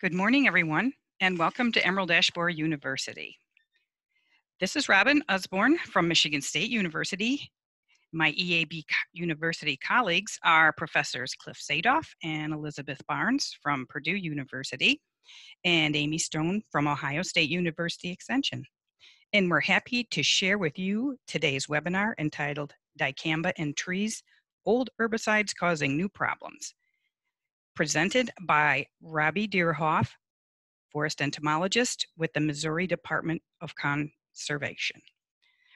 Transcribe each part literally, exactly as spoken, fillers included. Good morning, everyone, and welcome to Emerald Ash Borer University. This is Robin Usborne from Michigan State University. My E A B University colleagues are Professors Cliff Sadoff and Elizabeth Barnes from Purdue University, and Amy Stone from Ohio State University Extension. And we're happy to share with you today's webinar entitled Dicamba in Trees, Old Herbicides Causing New Problems, presented by Robbie Doerhoff, forest entomologist with the Missouri Department of Conservation.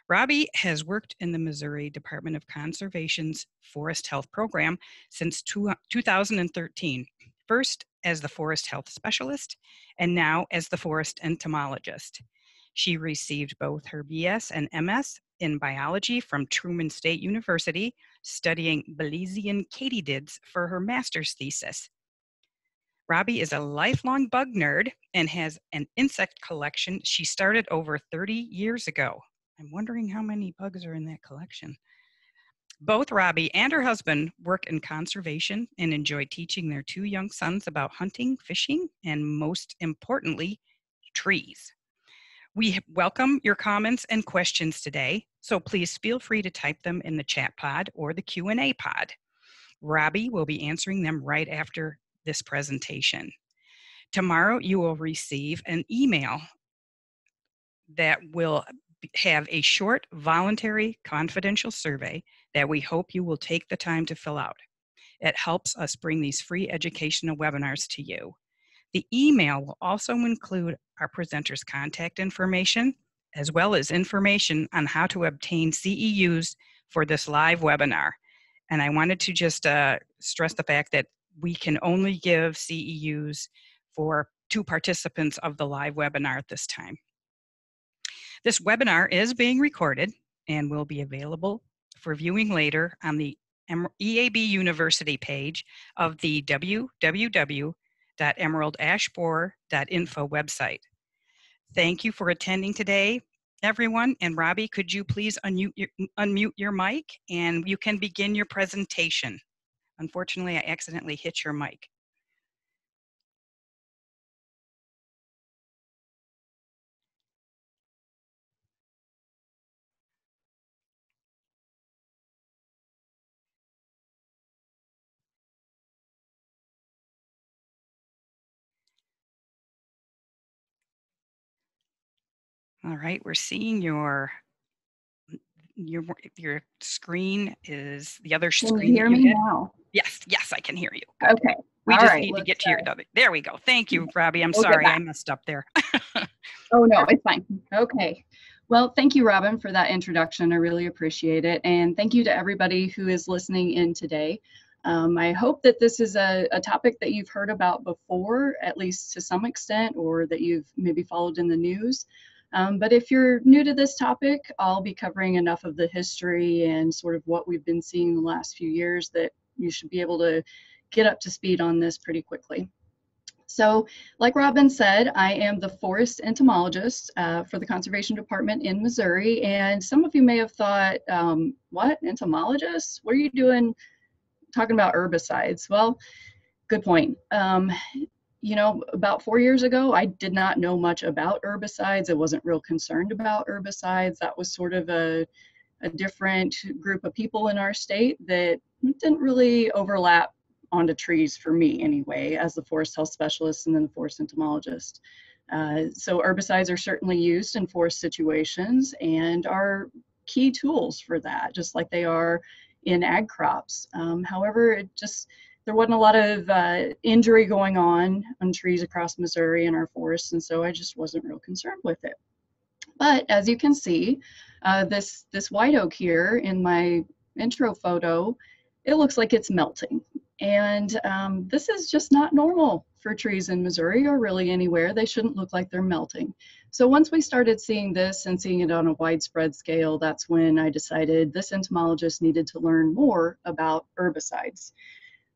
Robbie has worked in the Missouri Department of Conservation's Forest Health Program since two thousand thirteen, first as the Forest Health Specialist and now as the Forest Entomologist. She received both her B S and M S in biology from Truman State University, studying Belizean katydids for her master's thesis. Robbie is a lifelong bug nerd and has an insect collection she started over thirty years ago. I'm wondering how many bugs are in that collection. Both Robbie and her husband work in conservation and enjoy teaching their two young sons about hunting, fishing, and most importantly, trees. We welcome your comments and questions today, so please feel free to type them in the chat pod or the Q and A pod. Robbie will be answering them right after this presentation. Tomorrow you will receive an email that will have a short, voluntary, confidential survey that we hope you will take the time to fill out. It helps us bring these free educational webinars to you. The email will also include our presenter's contact information, as well as information on how to obtain C E Us for this live webinar. And I wanted to just uh, stress the fact that we can only give C E Us for two participants of the live webinar at this time. This webinar is being recorded and will be available for viewing later on the E A B University page of the w w w dot emerald ash borer dot info website. Thank you for attending today, everyone. And Robbie, could you please unmute your, unmute your mic, and you can begin your presentation. Unfortunately, I accidentally hit your mic. All right, we're seeing your your your screen is the other screen. Can you hear me now? Yes, yes, I can hear you. Good. Okay. We All just right, need to get start. to your, there we go. Thank you, Robbie. I'm we'll sorry, I messed up there. Oh no, it's fine. Okay. Well, thank you, Robin, for that introduction. I really appreciate it. And thank you to everybody who is listening in today. Um, I hope that this is a, a topic that you've heard about before, at least to some extent, or that you've maybe followed in the news. Um, but if you're new to this topic, I'll be covering enough of the history and sort of what we've been seeing the last few years that you should be able to get up to speed on this pretty quickly. So, like Robin said, I am the forest entomologist uh, for the Conservation Department in Missouri, and some of you may have thought, um, what, entomologists? What are you doing talking about herbicides? Well, good point. Um, You know, about four years ago, I did not know much about herbicides. I wasn't real concerned about herbicides. That was sort of a, a different group of people in our state that didn't really overlap onto trees for me anyway, as the forest health specialist and then the forest entomologist. Uh, so herbicides are certainly used in forest situations and are key tools for that, just like they are in ag crops. Um, however, it just... There wasn't a lot of uh, injury going on on trees across Missouri and our forests, and so I just wasn't real concerned with it. But as you can see, uh, this, this white oak here in my intro photo, it looks like it's melting. And um, this is just not normal for trees in Missouri or really anywhere. They shouldn't look like they're melting. So once we started seeing this and seeing it on a widespread scale, that's when I decided this entomologist needed to learn more about herbicides.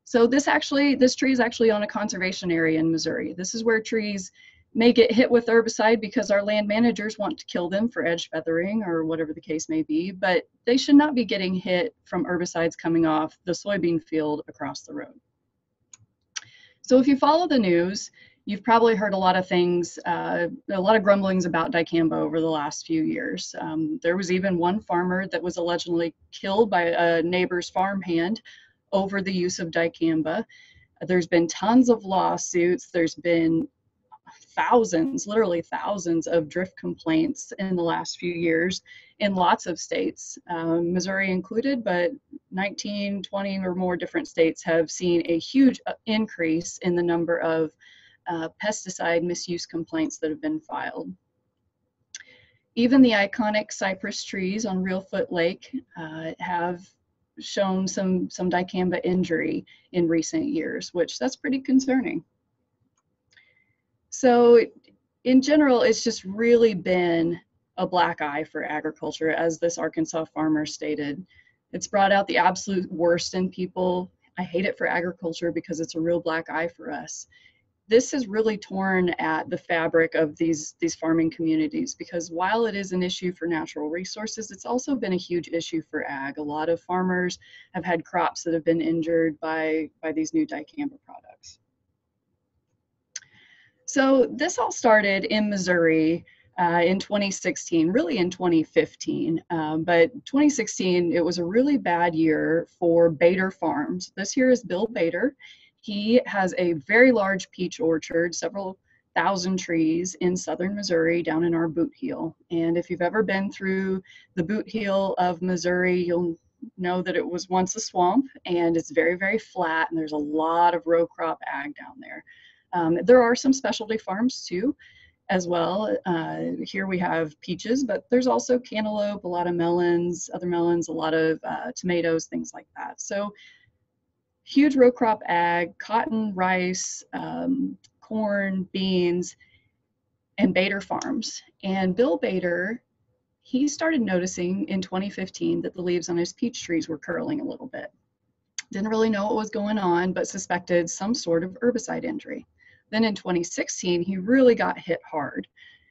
So this actually, this tree is actually on a conservation area in Missouri. This is where trees may get hit with herbicide because our land managers want to kill them for edge feathering or whatever the case may be, but they should not be getting hit from herbicides coming off the soybean field across the road. So if you follow the news, You've probably heard a lot of things, uh, a lot of grumblings about dicamba over the last few years. Um, there was even one farmer that was allegedly killed by a neighbor's farmhand over the use of dicamba. There's been tons of lawsuits. There's been thousands, literally thousands of drift complaints in the last few years in lots of states, um, Missouri included, but nineteen, twenty or more different states have seen a huge increase in the number of Uh, pesticide misuse complaints that have been filed. Even the iconic cypress trees on Reelfoot Lake uh, have shown some, some dicamba injury in recent years, which that's pretty concerning. So in general, it's just really been a black eye for agriculture, as this Arkansas farmer stated. It's brought out the absolute worst in people. I hate it for agriculture because it's a real black eye for us. This has really torn at the fabric of these, these farming communities, because while it is an issue for natural resources, it's also been a huge issue for ag. A lot of farmers have had crops that have been injured by, by these new dicamba products. So this all started in Missouri uh, in twenty sixteen, really in twenty fifteen, um, but twenty sixteen, it was a really bad year for Bader Farms. This here is Bill Bader. He has a very large peach orchard, several thousand trees in southern Missouri down in our boot heel. And if you've ever been through the boot heel of Missouri, you'll know that it was once a swamp, and it's very, very flat, and there's a lot of row crop ag down there. Um, there are some specialty farms too, as well. Uh, here we have peaches, but there's also cantaloupe, a lot of melons, other melons, a lot of uh, tomatoes, things like that. So huge row crop ag, cotton, rice, um, corn, beans, and Bader Farms. And Bill Bader, he started noticing in twenty fifteen that the leaves on his peach trees were curling a little bit. Didn't really know what was going on, but suspected some sort of herbicide injury. Then in twenty sixteen, he really got hit hard.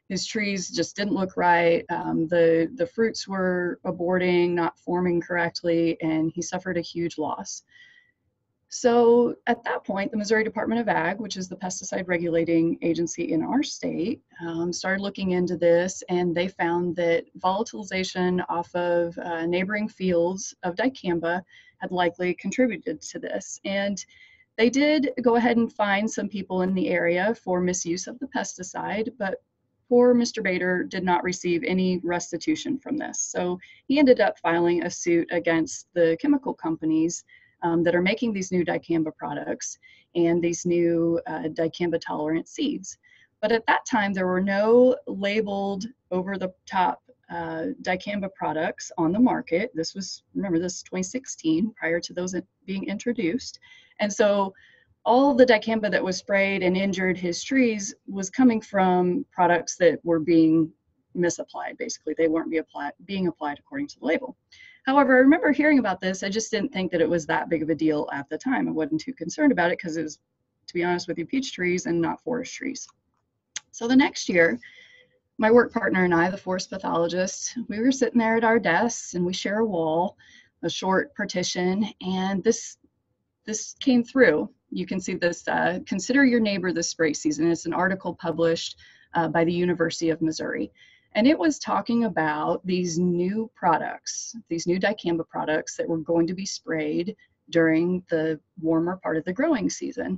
His trees just didn't look right. Um, the, the fruits were aborting, not forming correctly, and he suffered a huge loss. So at that point, the Missouri Department of Ag, which is the pesticide regulating agency in our state, um, started looking into this, and they found that volatilization off of uh, neighboring fields of dicamba had likely contributed to this. And they did go ahead and fine some people in the area for misuse of the pesticide, but poor Mister Bader did not receive any restitution from this. So he ended up filing a suit against the chemical companies Um, that are making these new dicamba products and these new uh, dicamba tolerant seeds. But at that time, there were no labeled over the top uh, dicamba products on the market. This was, remember, this is twenty sixteen, prior to those being introduced. And so all the dicamba that was sprayed and injured his trees was coming from products that were being misapplied. Basically, they weren't be applied, being applied according to the label. However, I remember hearing about this. I just didn't think that it was that big of a deal at the time. I wasn't too concerned about it because it was, to be honest with you, peach trees and not forest trees. So the next year, my work partner and I, the forest pathologist, we were sitting there at our desks, and we share a wall, a short partition, and this this came through. You can see this, uh, Consider Your Neighbor This Spray Season. It's an article published uh, by the University of Missouri. And it was talking about these new products, these new dicamba products that were going to be sprayed during the warmer part of the growing season.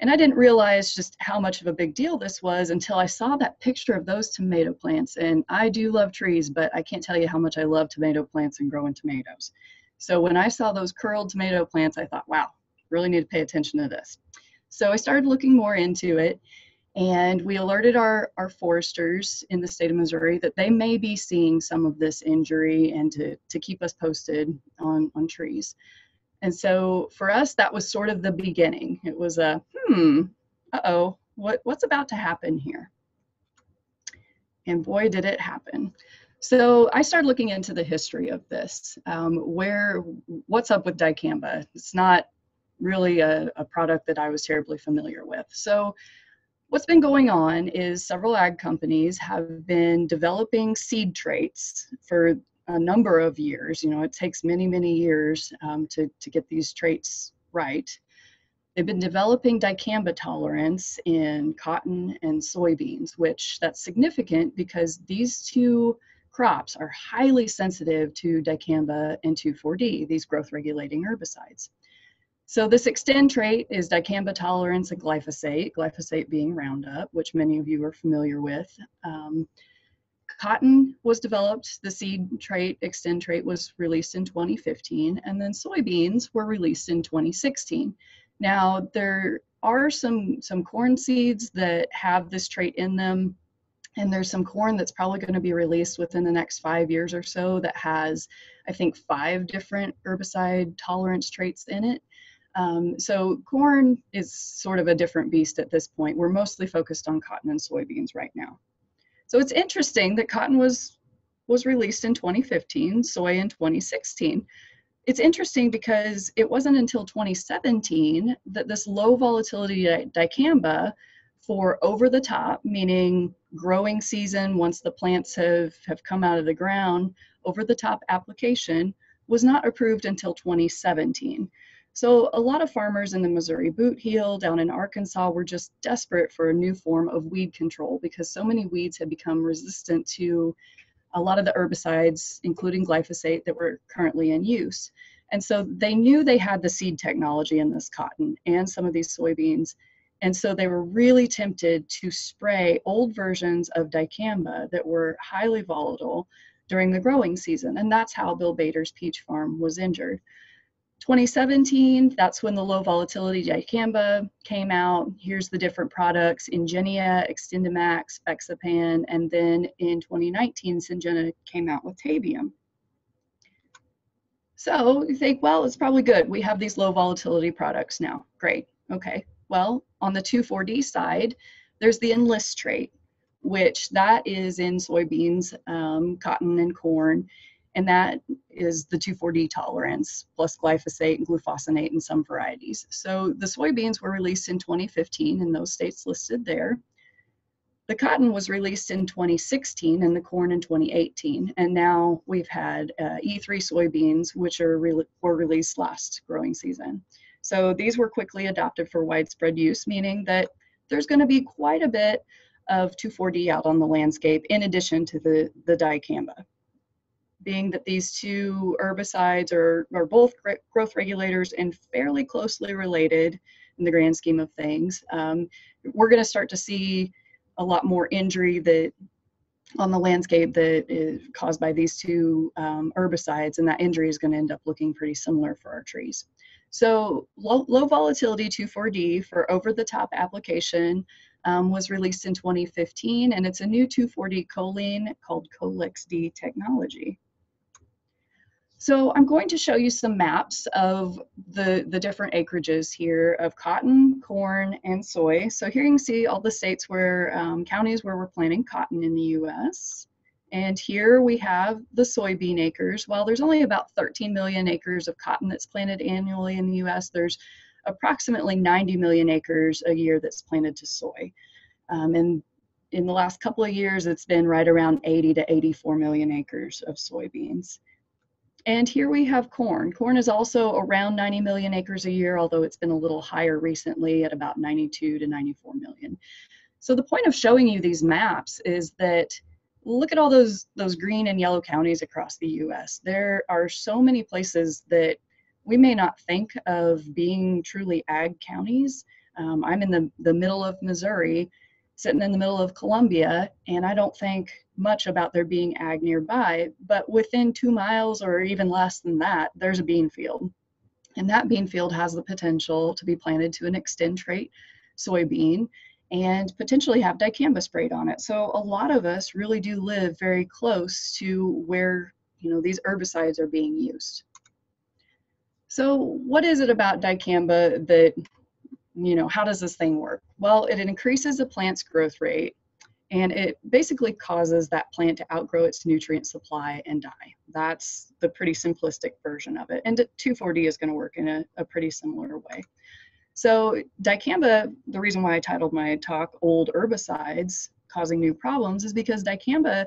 And I didn't realize just how much of a big deal this was until I saw that picture of those tomato plants. And I do love trees, but I can't tell you how much I love tomato plants and growing tomatoes. So when I saw those curled tomato plants, I thought, wow, really need to pay attention to this. So I started looking more into it. And we alerted our, our foresters in the state of Missouri that they may be seeing some of this injury, and to, to keep us posted on, on trees. And so for us, that was sort of the beginning. It was a, hmm, uh-oh, what, what's about to happen here? And boy, did it happen. So I started looking into the history of this. Um, where, what's up with dicamba? It's not really a, a product that I was terribly familiar with. So what's been going on is several ag companies have been developing seed traits for a number of years. You know, it takes many, many years um, to, to get these traits right. They've been developing dicamba tolerance in cotton and soybeans, which that's significant because these two crops are highly sensitive to dicamba and two four D, these growth regulating herbicides. So this Xtend trait is dicamba tolerance and glyphosate, glyphosate being Roundup, which many of you are familiar with. Um, Cotton was developed, the seed trait, Xtend trait was released in twenty fifteen, and then soybeans were released in twenty sixteen. Now, there are some, some corn seeds that have this trait in them, and there's some corn that's probably going to be released within the next five years or so that has, I think, five different herbicide tolerance traits in it. Um, so corn is sort of a different beast at this point. We're mostly focused on cotton and soybeans right now. So it's interesting that cotton was, was released in twenty fifteen, soy in twenty sixteen. It's interesting because it wasn't until twenty seventeen that this low volatility dicamba for over the top, meaning growing season once the plants have, have come out of the ground, over the top application was not approved until twenty seventeen. So a lot of farmers in the Missouri boot heel down in Arkansas were just desperate for a new form of weed control because so many weeds had become resistant to a lot of the herbicides, including glyphosate, that were currently in use. And so they knew they had the seed technology in this cotton and some of these soybeans. And so they were really tempted to spray old versions of dicamba that were highly volatile during the growing season. And that's how Bill Bader's peach farm was injured. twenty seventeen, that's when the low volatility dicamba came out. Here's the different products, Ingenia, Extendimax, Bexapan, and then in twenty nineteen, Syngenta came out with Tabium. So you think, well, it's probably good. We have these low volatility products now. Great, okay. Well, on the two four D side, there's the Enlist trait, which that is in soybeans, um, cotton, and corn. And that is the two four D tolerance, plus glyphosate and glufosinate in some varieties. So the soybeans were released in twenty fifteen in those states listed there. The cotton was released in twenty sixteen and the corn in twenty eighteen. And now we've had uh, E three soybeans, which are re were released last growing season. So these were quickly adopted for widespread use, meaning that there's going to be quite a bit of two four D out on the landscape in addition to the, the dicamba. Being that these two herbicides are, are both growth regulators and fairly closely related in the grand scheme of things, um, we're going to start to see a lot more injury that on the landscape that is caused by these two um, herbicides, and that injury is going to end up looking pretty similar for our trees. So low, low volatility two four D for over-the-top application um, was released in twenty fifteen, and it's a new two four D choline called Colex-D technology. So I'm going to show you some maps of the, the different acreages here of cotton, corn, and soy. So here you can see all the states where, um, counties where we're planting cotton in the U S. And here we have the soybean acres. While there's only about thirteen million acres of cotton that's planted annually in the U S, there's approximately ninety million acres a year that's planted to soy. Um, and in the last couple of years, it's been right around eighty to eighty-four million acres of soybeans. And here we have corn. Corn is also around ninety million acres a year, although it's been a little higher recently at about ninety-two to ninety-four million. So the point of showing you these maps is that look at all those, those green and yellow counties across the U S. There are so many places that we may not think of being truly ag counties. Um, I'm in the, the middle of Missouri, sitting in the middle of Columbia, and I don't think much about there being ag nearby, but within two miles or even less than that, there's a bean field. And that bean field has the potential to be planted to an Xtend trait soybean and potentially have dicamba sprayed on it. So a lot of us really do live very close to where, you know, these herbicides are being used. So what is it about dicamba that, you know, how does this thing work? Well, it increases the plant's growth rate, and it basically causes that plant to outgrow its nutrient supply and die. That's the pretty simplistic version of it. And two four D is going to work in a, a pretty similar way. So dicamba, the reason why I titled my talk Old Herbicides Causing New Problems is because dicamba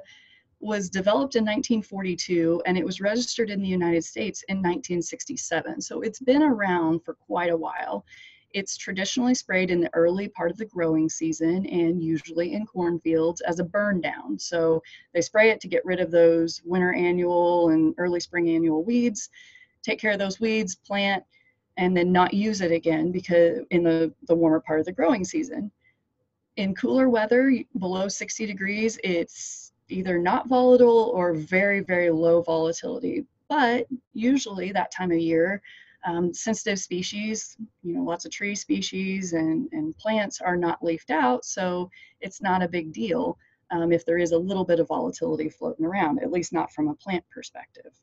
was developed in nineteen forty-two, and it was registered in the United States in nineteen sixty-seven. So it's been around for quite a while. It's traditionally sprayed in the early part of the growing season and usually in cornfields as a burn down. So they spray it to get rid of those winter annual and early spring annual weeds, take care of those weeds, plant, and then not use it again because in the, the warmer part of the growing season. In cooler weather, below sixty degrees, it's either not volatile or very, very low volatility. But usually that time of year, Um, sensitive species, you know, lots of tree species and, and plants are not leafed out, so it's not a big deal um, if there is a little bit of volatility floating around, at least not from a plant perspective.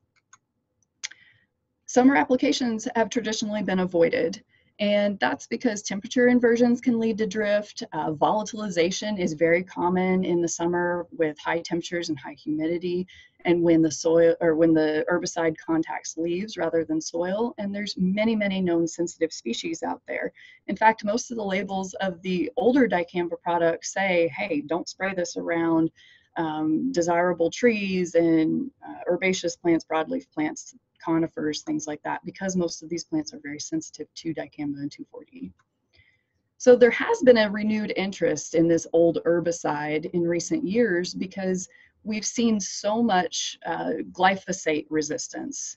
Summer applications have traditionally been avoided, and that's because temperature inversions can lead to drift. Uh, volatilization is very common in the summer with high temperatures and high humidity, and when the soil or when the herbicide contacts leaves rather than soil, and there's many, many known sensitive species out there. In fact, most of the labels of the older dicamba products say, hey, don't spray this around um, desirable trees and uh, herbaceous plants, broadleaf plants, conifers, things like that, because most of these plants are very sensitive to dicamba and two four D. So there has been a renewed interest in this old herbicide in recent years because we've seen so much uh, glyphosate resistance.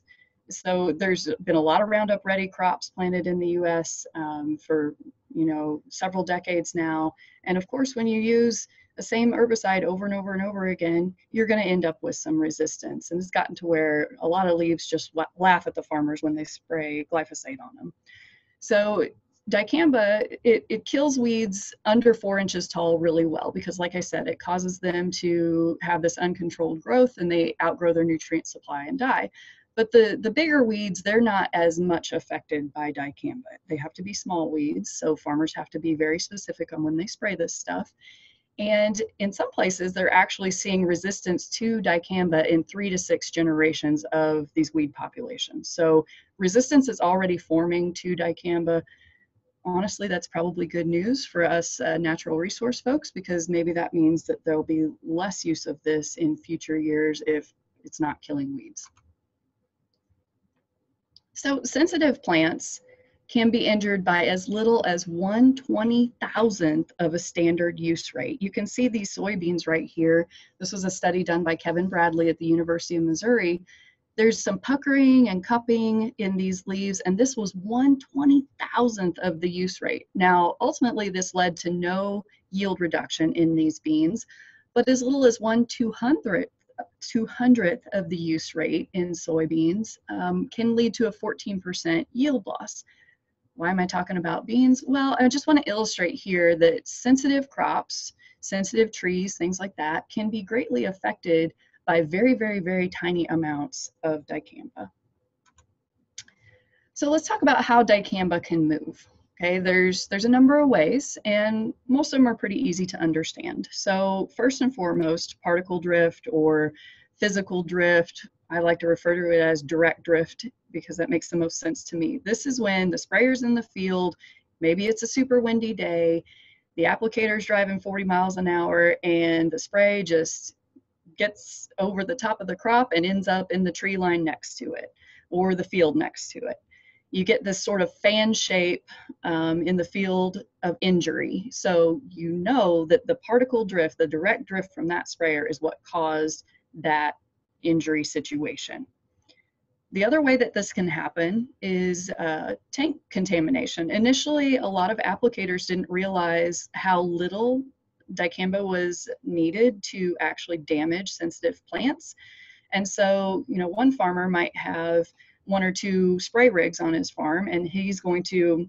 So there's been a lot of Roundup Ready crops planted in the U S um, for, you know, several decades now. And of course, when you use the same herbicide over and over and over again, you're going to end up with some resistance. And it's gotten to where a lot of leaves just laugh at the farmers when they spray glyphosate on them. So dicamba, it, it kills weeds under four inches tall really well because, like I said, it causes them to have this uncontrolled growth and they outgrow their nutrient supply and die. But the, the bigger weeds, they're not as much affected by dicamba. They have to be small weeds, so farmers have to be very specific on when they spray this stuff. And in some places, they're actually seeing resistance to dicamba in three to six generations of these weed populations. So resistance is already forming to dicamba. Honestly, that's probably good news for us uh, natural resource folks, because maybe that means that there'll be less use of this in future years if it's not killing weeds. So sensitive plants can be injured by as little as one twenty-thousandth of a standard use rate. You can see these soybeans right here. This was a study done by Kevin Bradley at the University of Missouri. There's some puckering and cupping in these leaves, and this was one twenty-thousandth of the use rate. Now, ultimately, this led to no yield reduction in these beans, but as little as one two hundredth of the use rate in soybeans um, can lead to a fourteen percent yield loss. Why am I talking about beans? Well, I just want to illustrate here that sensitive crops, sensitive trees, things like that, can be greatly affected by very, very, very tiny amounts of dicamba. So let's talk about how dicamba can move. Okay, there's, there's a number of ways, and most of them are pretty easy to understand. So first and foremost, particle drift or physical drift. I like to refer to it as direct drift because that makes the most sense to me. This is when the sprayer's in the field, maybe it's a super windy day, the applicator's driving forty miles an hour, and the spray just gets over the top of the crop and ends up in the tree line next to it or the field next to it. You get this sort of fan shape um, in the field of injury. So you know that the particle drift, the direct drift from that sprayer, is what caused that injury situation. The other way that this can happen is uh, tank contamination. Initially, a lot of applicators didn't realize how little dicamba was needed to actually damage sensitive plants. And so, you know, one farmer might have one or two spray rigs on his farm, and he's going to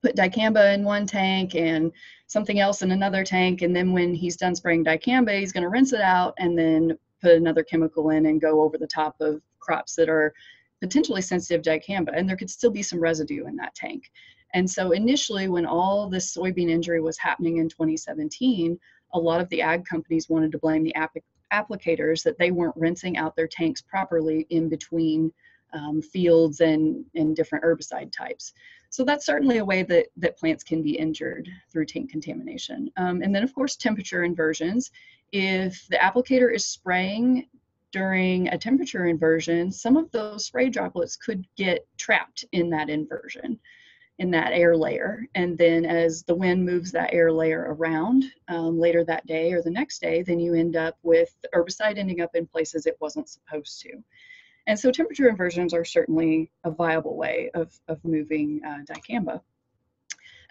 put dicamba in one tank and something else in another tank, and then when he's done spraying dicamba, he's going to rinse it out and then put another chemical in and go over the top of crops that are potentially sensitive to dicamba, and there could still be some residue in that tank. And so initially, when all this soybean injury was happening in twenty seventeen, a lot of the ag companies wanted to blame the app applicators that they weren't rinsing out their tanks properly in between um, fields and, and different herbicide types. So that's certainly a way that, that plants can be injured through tank contamination. Um, and then, of course, temperature inversions. If the applicator is spraying during a temperature inversion, some of those spray droplets could get trapped in that inversion. in that air layer. And then as the wind moves that air layer around um, later that day or the next day, then you end up with the herbicide ending up in places it wasn't supposed to. And so temperature inversions are certainly a viable way of, of moving uh, dicamba.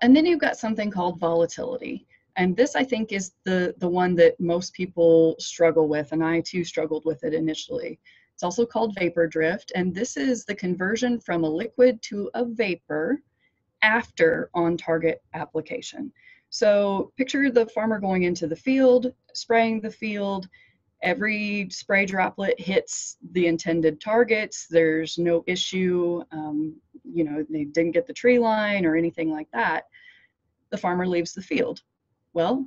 And then you've got something called volatility. And this, I think, is the, the one that most people struggle with, and I too struggled with it initially. It's also called vapor drift, and this is the conversion from a liquid to a vapor after on-target application. So picture the farmer going into the field, spraying the field. Every spray droplet hits the intended targets. There's no issue, um, you know, they didn't get the tree line or anything like that. The farmer leaves the field. Well,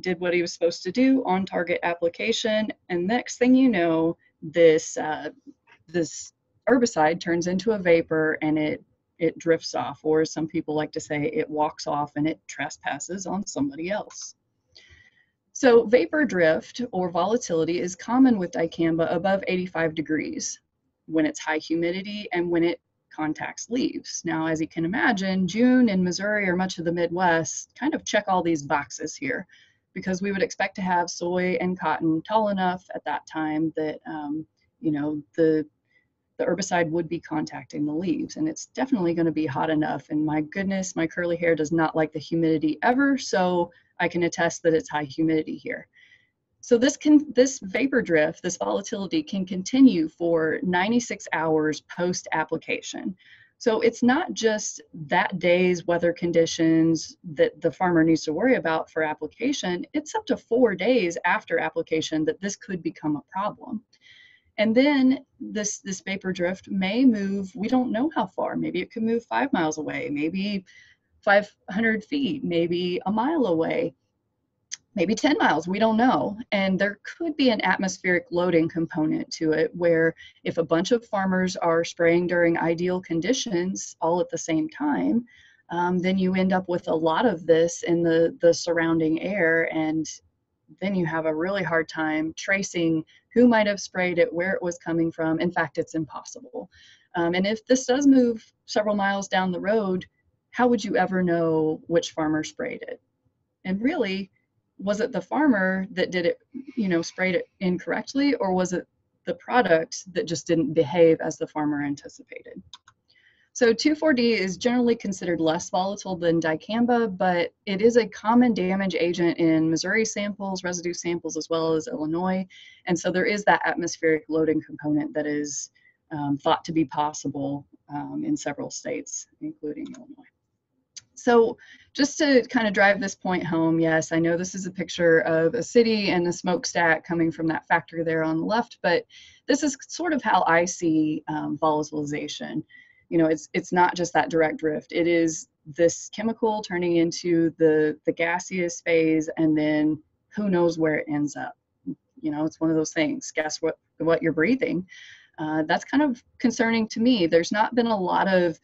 did what he was supposed to do, on target application, and next thing you know, this uh, this herbicide turns into a vapor and it, it drifts off, or as some people like to say, it walks off and it trespasses on somebody else. So vapor drift or volatility is common with dicamba above eighty-five degrees when it's high humidity and when it contacts leaves. Now, as you can imagine, June in Missouri or much of the Midwest kind of check all these boxes here, because we would expect to have soy and cotton tall enough at that time that um, you know, the the herbicide would be contacting the leaves, and it's definitely going to be hot enough. And my goodness, my curly hair does not like the humidity ever, so I can attest that it's high humidity here. So this can, this vapor drift, this volatility can continue for ninety-six hours post-application. So it's not just that day's weather conditions that the farmer needs to worry about for application. It's up to four days after application that this could become a problem. And then this, this vapor drift may move, we don't know how far. Maybe it could move five miles away, maybe five hundred feet, maybe a mile away, maybe ten miles, we don't know. And there could be an atmospheric loading component to it, where if a bunch of farmers are spraying during ideal conditions all at the same time, um, then you end up with a lot of this in the, the surrounding air, and then you have a really hard time tracing who might have sprayed it, where it was coming from. In fact, it's impossible. Um, and if this does move several miles down the road, how would you ever know which farmer sprayed it? And really, was it the farmer that did it, you know, sprayed it incorrectly, or was it the product that just didn't behave as the farmer anticipated? So two four D is generally considered less volatile than dicamba, but it is a common damage agent in Missouri samples, residue samples, as well as Illinois. And so there is that atmospheric loading component that is um, thought to be possible um, in several states, including Illinois. So just to kind of drive this point home, yes, I know this is a picture of a city and a smokestack coming from that factory there on the left, but this is sort of how I see um, volatilization. You know, it's, it's not just that direct drift. It is this chemical turning into the, the gaseous phase, and then who knows where it ends up. You know, it's one of those things, guess what, what you're breathing. Uh, that's kind of concerning to me. There's not been a lot of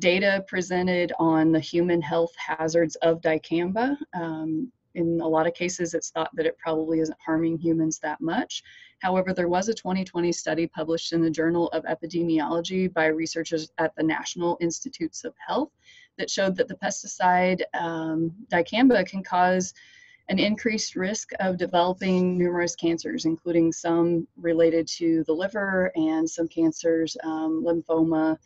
data presented on the human health hazards of dicamba. Um, in a lot of cases, it's thought that it probably isn't harming humans that much. However, there was a twenty twenty study published in the Journal of Epidemiology by researchers at the National Institutes of Health that showed that the pesticide um, dicamba can cause an increased risk of developing numerous cancers, including some related to the liver and some cancers, um, lymphoma,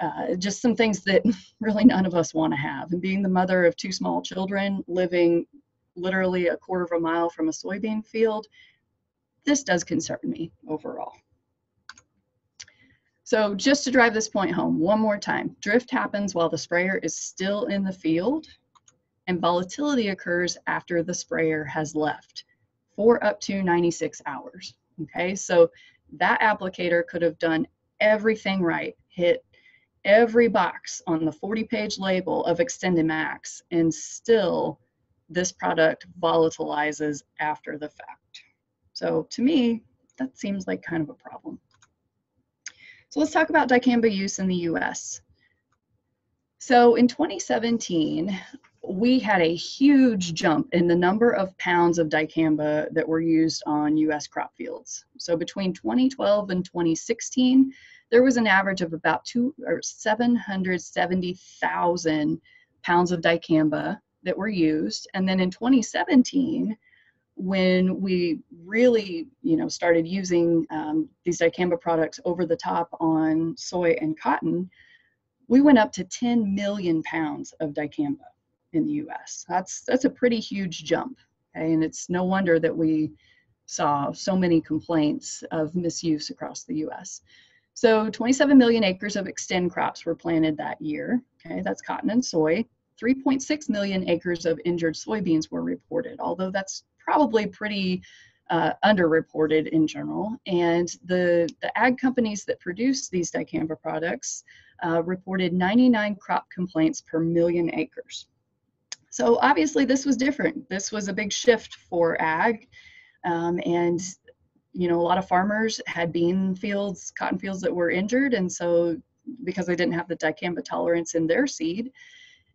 Uh, just some things that really none of us want to have. And being the mother of two small children living literally a quarter of a mile from a soybean field, this does concern me overall. So just to drive this point home one more time, drift happens while the sprayer is still in the field, and volatility occurs after the sprayer has left for up to ninety-six hours. Okay, so that applicator could have done everything right, hit every box on the forty page label of Extendimax, and still this product volatilizes after the fact. So to me, that seems like kind of a problem. So let's talk about dicamba use in the U S. So in twenty seventeen, we had a huge jump in the number of pounds of dicamba that were used on U S crop fields. So between twenty twelve and twenty sixteen, there was an average of about two or seven hundred seventy thousand pounds of dicamba that were used. And then in twenty seventeen, when we really, you know, started using um, these dicamba products over the top on soy and cotton, we went up to ten million pounds of dicamba in the U S That's, that's a pretty huge jump. Okay? And it's no wonder that we saw so many complaints of misuse across the U S So twenty-seven million acres of Xtend crops were planted that year. Okay, that's cotton and soy. three point six million acres of injured soybeans were reported, although that's probably pretty uh, underreported in general. And the, the ag companies that produce these dicamba products uh, reported ninety-nine crop complaints per million acres. So obviously this was different. This was a big shift for ag. Um, and, you know, a lot of farmers had bean fields, cotton fields that were injured. And so because they didn't have the dicamba tolerance in their seed,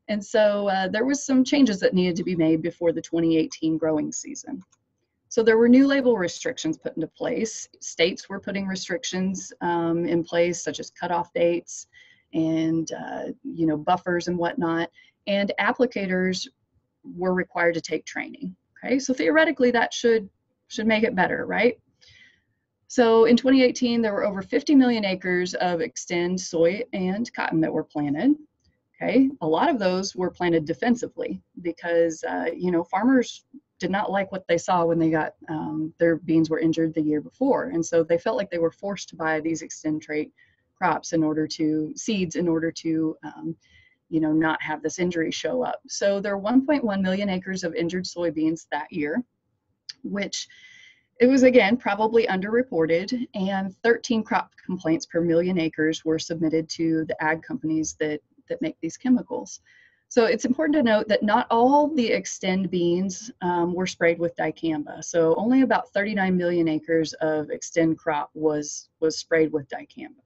and so uh, there was some changes that needed to be made before the twenty eighteen growing season. So there were new label restrictions put into place. States were putting restrictions um, in place, such as cutoff dates and uh, you know, buffers and whatnot. And applicators were required to take training. Okay, so theoretically that should should make it better, right? So in twenty eighteen, there were over fifty million acres of Xtend soy and cotton that were planted. Okay, a lot of those were planted defensively because, uh, you know, farmers did not like what they saw when they got, um, their beans were injured the year before. And so they felt like they were forced to buy these Xtend trait crops in order to, seeds in order to, um, you know, not have this injury show up. So there are one point one million acres of injured soybeans that year, which it was, again, probably underreported, and thirteen crop complaints per million acres were submitted to the ag companies that that make these chemicals. So it's important to note that not all the Xtend beans um, were sprayed with dicamba. So only about thirty-nine million acres of Xtend crop was, was sprayed with dicamba.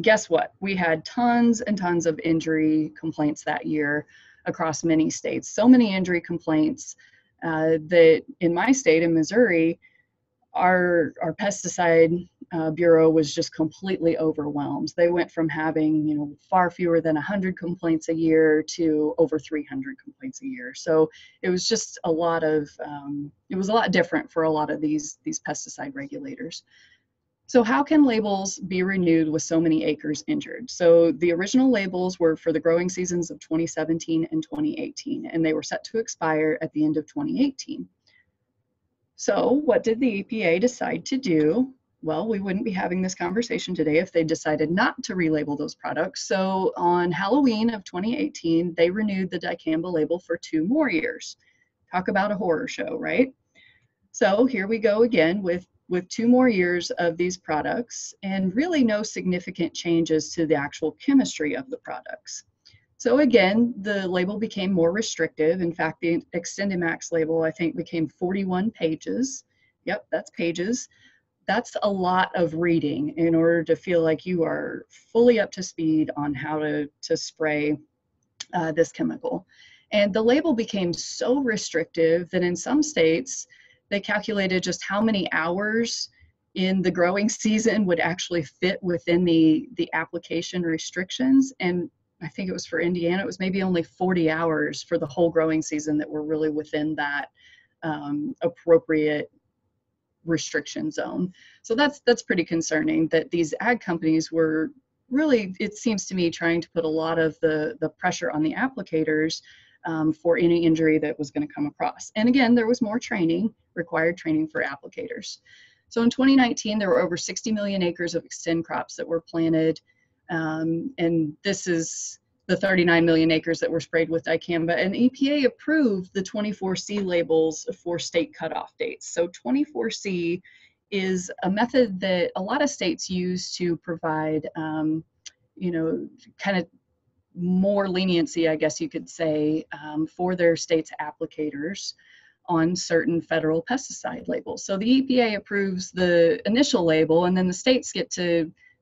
Guess what? We had tons and tons of injury complaints that year across many states. So many injury complaints uh, that in my state, in Missouri, our, our pesticide Uh, Bureau was just completely overwhelmed. They went from having, you know, far fewer than one hundred complaints a year to over three hundred complaints a year. So it was just a lot of, um, it was a lot different for a lot of these, these pesticide regulators. So how can labels be renewed with so many acres injured? So the original labels were for the growing seasons of twenty seventeen and twenty eighteen, and they were set to expire at the end of twenty eighteen. So what did the E P A decide to do? Well, we wouldn't be having this conversation today if they decided not to relabel those products. So on Halloween of twenty eighteen, they renewed the dicamba label for two more years. Talk about a horror show, right? So here we go again with, with two more years of these products and really no significant changes to the actual chemistry of the products. So again, the label became more restrictive. In fact, the Extendimax label, I think, became forty-one pages. Yep, that's pages. That's a lot of reading in order to feel like you are fully up to speed on how to, to spray uh, this chemical. And the label became so restrictive that in some states, they calculated just how many hours in the growing season would actually fit within the, the application restrictions. And I think it was for Indiana, it was maybe only forty hours for the whole growing season that were really within that um, appropriate restriction zone. So that's that's pretty concerning that these ag companies were really, it seems to me, trying to put a lot of the the pressure on the applicators um, for any injury that was going to come across. And again, there was more training, required training for applicators. So in twenty nineteen, there were over sixty million acres of Xtend crops that were planted, um, and this is the thirty-nine million acres that were sprayed with dicamba, and E P A approved the two four C labels for state cutoff dates. So two four C is a method that a lot of states use to provide, um, you know, kind of more leniency, I guess you could say, um, for their state's applicators on certain federal pesticide labels. So the E P A approves the initial label, and then the states get to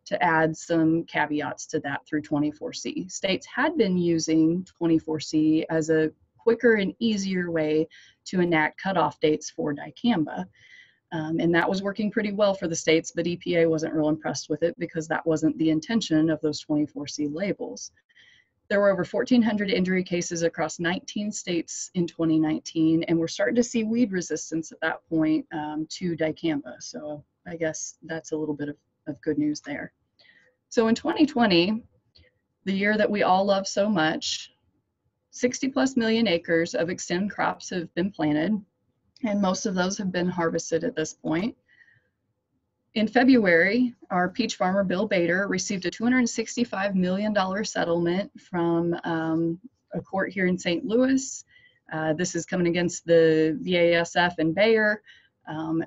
to add some caveats to that through two four C. States had been using two four C as a quicker and easier way to enact cutoff dates for dicamba. Um, and that was working pretty well for the states, but E P A wasn't real impressed with it because that wasn't the intention of those twenty-four C labels. There were over fourteen hundred injury cases across nineteen states in twenty nineteen, and we're starting to see weed resistance at that point um, to dicamba. So I guess that's a little bit of, of good news there. So in twenty twenty, the year that we all love so much, sixty plus million acres of Xtend crops have been planted, and most of those have been harvested at this point. In February, our peach farmer, Bill Bader, received a two hundred sixty-five million dollars settlement from um, a court here in Saint Louis. Uh, this is coming against the V A S F and Bayer um,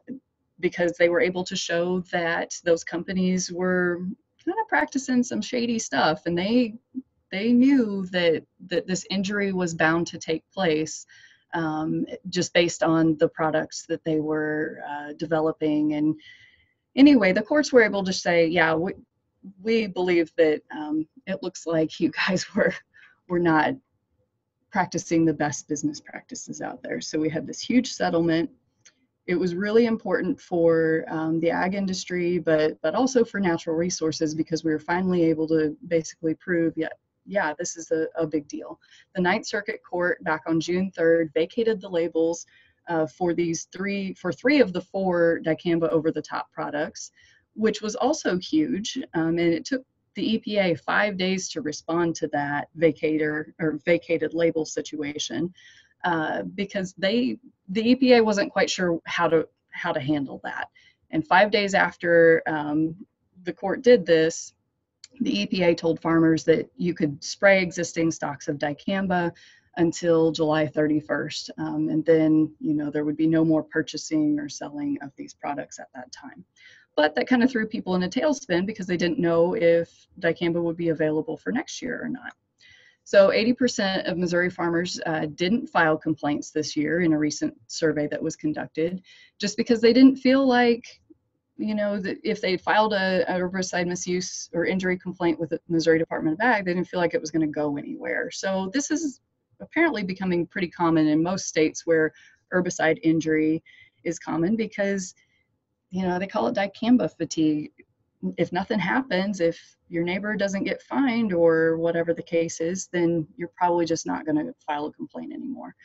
because they were able to show that those companies were kind of practicing some shady stuff, and they they knew that, that this injury was bound to take place. Um, just based on the products that they were uh, developing. And anyway, the courts were able to say, yeah, we, we believe that um, it looks like you guys were, were not practicing the best business practices out there. So we had this huge settlement. It was really important for um, the ag industry, but, but also for natural resources, because we were finally able to basically prove, yeah, Yeah, this is a, a big deal. The Ninth Circuit Court back on June third vacated the labels uh, for these three, for three of the four dicamba over the top products, which was also huge. Um, and it took the E P A five days to respond to that vacator or vacated label situation uh, because they, the E P A wasn't quite sure how to how to handle that. And five days after um, the court did this, the E P A told farmers that you could spray existing stocks of dicamba until July thirty-first, um, and then you know there would be no more purchasing or selling of these products at that time. But that kind of threw people in a tailspin because they didn't know if dicamba would be available for next year or not. So eighty percent of Missouri farmers uh, didn't file complaints this year in a recent survey that was conducted, just because they didn't feel like you know, that if they filed a, a herbicide misuse or injury complaint with the Missouri Department of Ag, they didn't feel like it was going to go anywhere. So this is apparently becoming pretty common in most states where herbicide injury is common because, you know, they call it dicamba fatigue. If nothing happens, if your neighbor doesn't get fined or whatever the case is, then you're probably just not going to file a complaint anymore.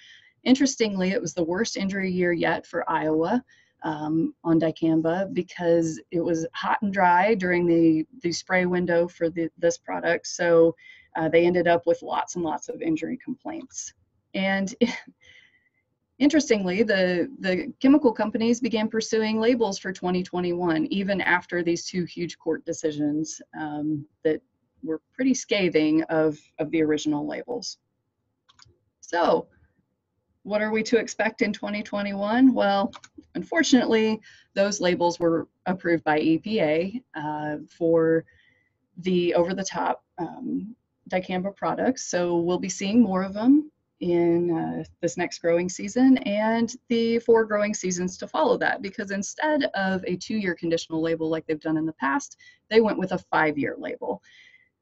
Interestingly, it was the worst injury year yet for Iowa. Um, on dicamba because it was hot and dry during the, the spray window for the, this product. So uh, they ended up with lots and lots of injury complaints. And interestingly, the, the chemical companies began pursuing labels for twenty twenty-one, even after these two huge court decisions um, that were pretty scathing of, of the original labels. So what are we to expect in twenty twenty-one? Well, unfortunately, those labels were approved by E P A uh, for the over-the-top um, dicamba products. So we'll be seeing more of them in uh, this next growing season and the four growing seasons to follow that, because instead of a two-year conditional label like they've done in the past, they went with a five-year label.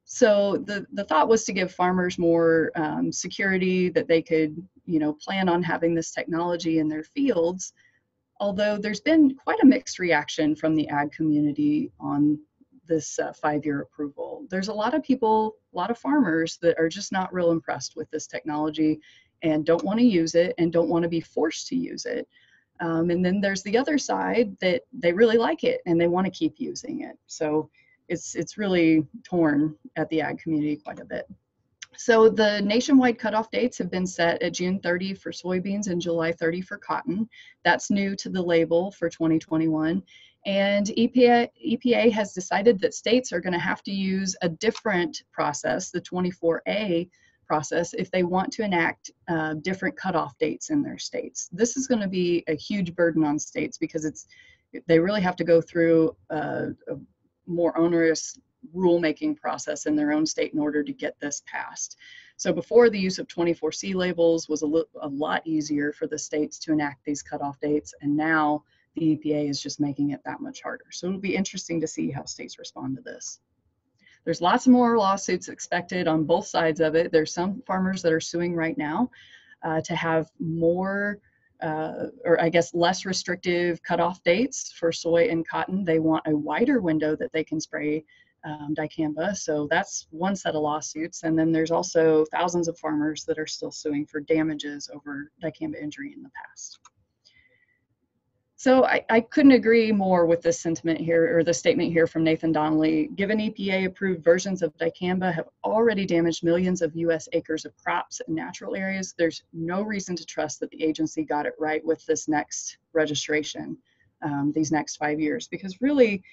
So the, the thought was to give farmers more um, security that they could, you know, plan on having this technology in their fields. Although there's been quite a mixed reaction from the ag community on this uh, five-year approval. There's a lot of people, a lot of farmers that are just not real impressed with this technology and don't want to use it and don't want to be forced to use it. Um, and then there's the other side that they really like it and they want to keep using it. So it's, it's really torn at the ag community quite a bit. So the nationwide cutoff dates have been set at June thirtieth for soybeans and July thirtieth for cotton. That's new to the label for twenty twenty-one. And E P A, E P A has decided that states are going to have to use a different process, the twenty-four A process, if they want to enact uh, different cutoff dates in their states. This is going to be a huge burden on states because it's they really have to go through a, a more onerous rulemaking process in their own state in order to get this passed. So before, the use of twenty-four C labels was a, a lot easier for the states to enact these cutoff dates, and now the E P A is just making it that much harder. So it'll be interesting to see how states respond to this. There's lots more lawsuits expected on both sides of it. There's some farmers that are suing right now uh, to have more uh, or I guess less restrictive cutoff dates for soy and cotton. They want a wider window that they can spray um, dicamba. So that's one set of lawsuits. And then there's also thousands of farmers that are still suing for damages over dicamba injury in the past. So I, I couldn't agree more with this sentiment here, or the statement here from Nathan Donnelly. Given E P A-approved versions of dicamba have already damaged millions of U S acres of crops and natural areas, there's no reason to trust that the agency got it right with this next registration, um, these next five years, because really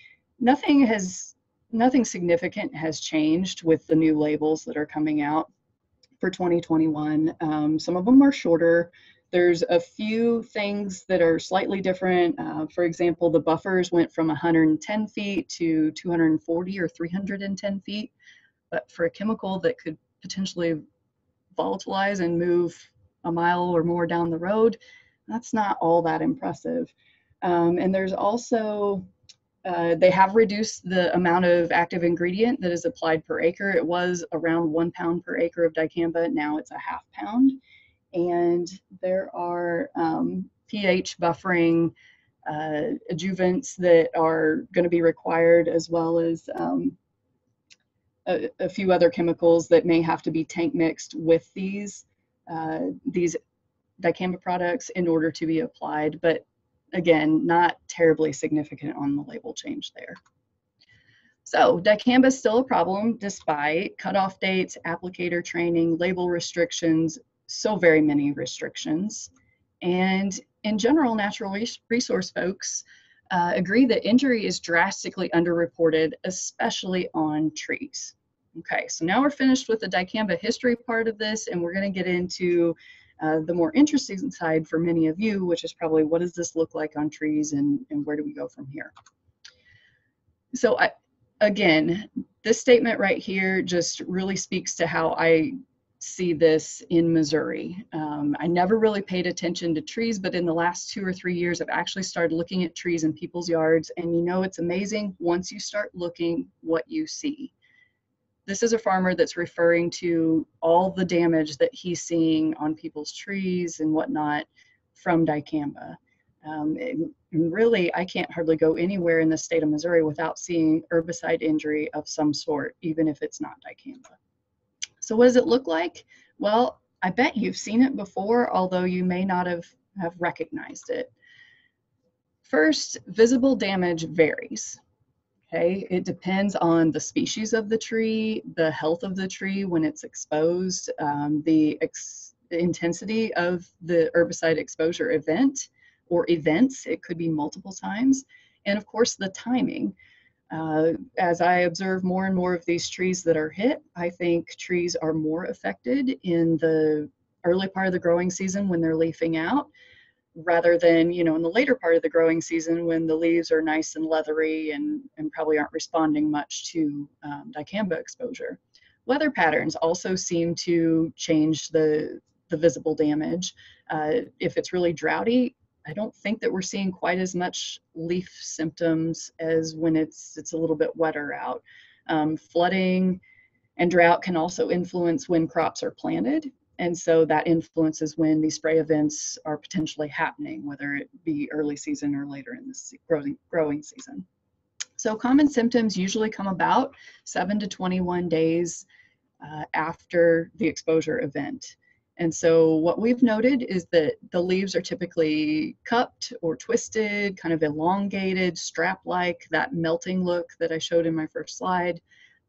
nothing has, nothing significant has changed with the new labels that are coming out for twenty twenty-one. Um, some of them are shorter. There's a few things that are slightly different. Uh, for example, the buffers went from one hundred ten feet to two hundred forty or three hundred ten feet. But for a chemical that could potentially volatilize and move a mile or more down the road, that's not all that impressive. Um, and there's also, uh, they have reduced the amount of active ingredient that is applied per acre. It was around one pound per acre of dicamba. Now it's a half pound. And there are um, pH buffering uh, adjuvants that are going to be required, as well as um, a, a few other chemicals that may have to be tank mixed with these uh, these dicamba products in order to be applied. But again, not terribly significant on the label change there. So dicamba is still a problem despite cutoff dates, applicator training, label restrictions. So very many restrictions. And in general, natural res resource folks uh, agree that injury is drastically underreported, especially on trees. Okay, so now we're finished with the dicamba history part of this, and we're going to get into uh, the more interesting side for many of you, which is probably what does this look like on trees, and, and where do we go from here? So I, again, this statement right here just really speaks to how I see this in Missouri. Um, I never really paid attention to trees, but in the last two or three years, I've actually started looking at trees in people's yards. And you know, it's amazing once you start looking what you see. This is a farmer that's referring to all the damage that he's seeing on people's trees and whatnot from dicamba. Um, and really, I can't hardly go anywhere in the state of Missouri without seeing herbicide injury of some sort, even if it's not dicamba. So what does it look like? Well, I bet you've seen it before, although you may not have, have recognized it. First, visible damage varies, okay? It depends on the species of the tree, the health of the tree when it's exposed, um, the ex intensity of the herbicide exposure event or events. It could be multiple times. And of course, the timing. Uh, as I observe more and more of these trees that are hit, I think trees are more affected in the early part of the growing season when they're leafing out, rather than, you know, in the later part of the growing season when the leaves are nice and leathery and, and probably aren't responding much to um, dicamba exposure. Weather patterns also seem to change the, the visible damage. Uh, if it's really droughty, I don't think that we're seeing quite as much leaf symptoms as when it's it's a little bit wetter out. Um, flooding and drought can also influence when crops are planted, and so that influences when these spray events are potentially happening, whether it be early season or later in the growing, growing season. So common symptoms usually come about seven to twenty-one days uh, after the exposure event. And so what we've noted is that the leaves are typically cupped or twisted, kind of elongated, strap-like, that melting look that I showed in my first slide.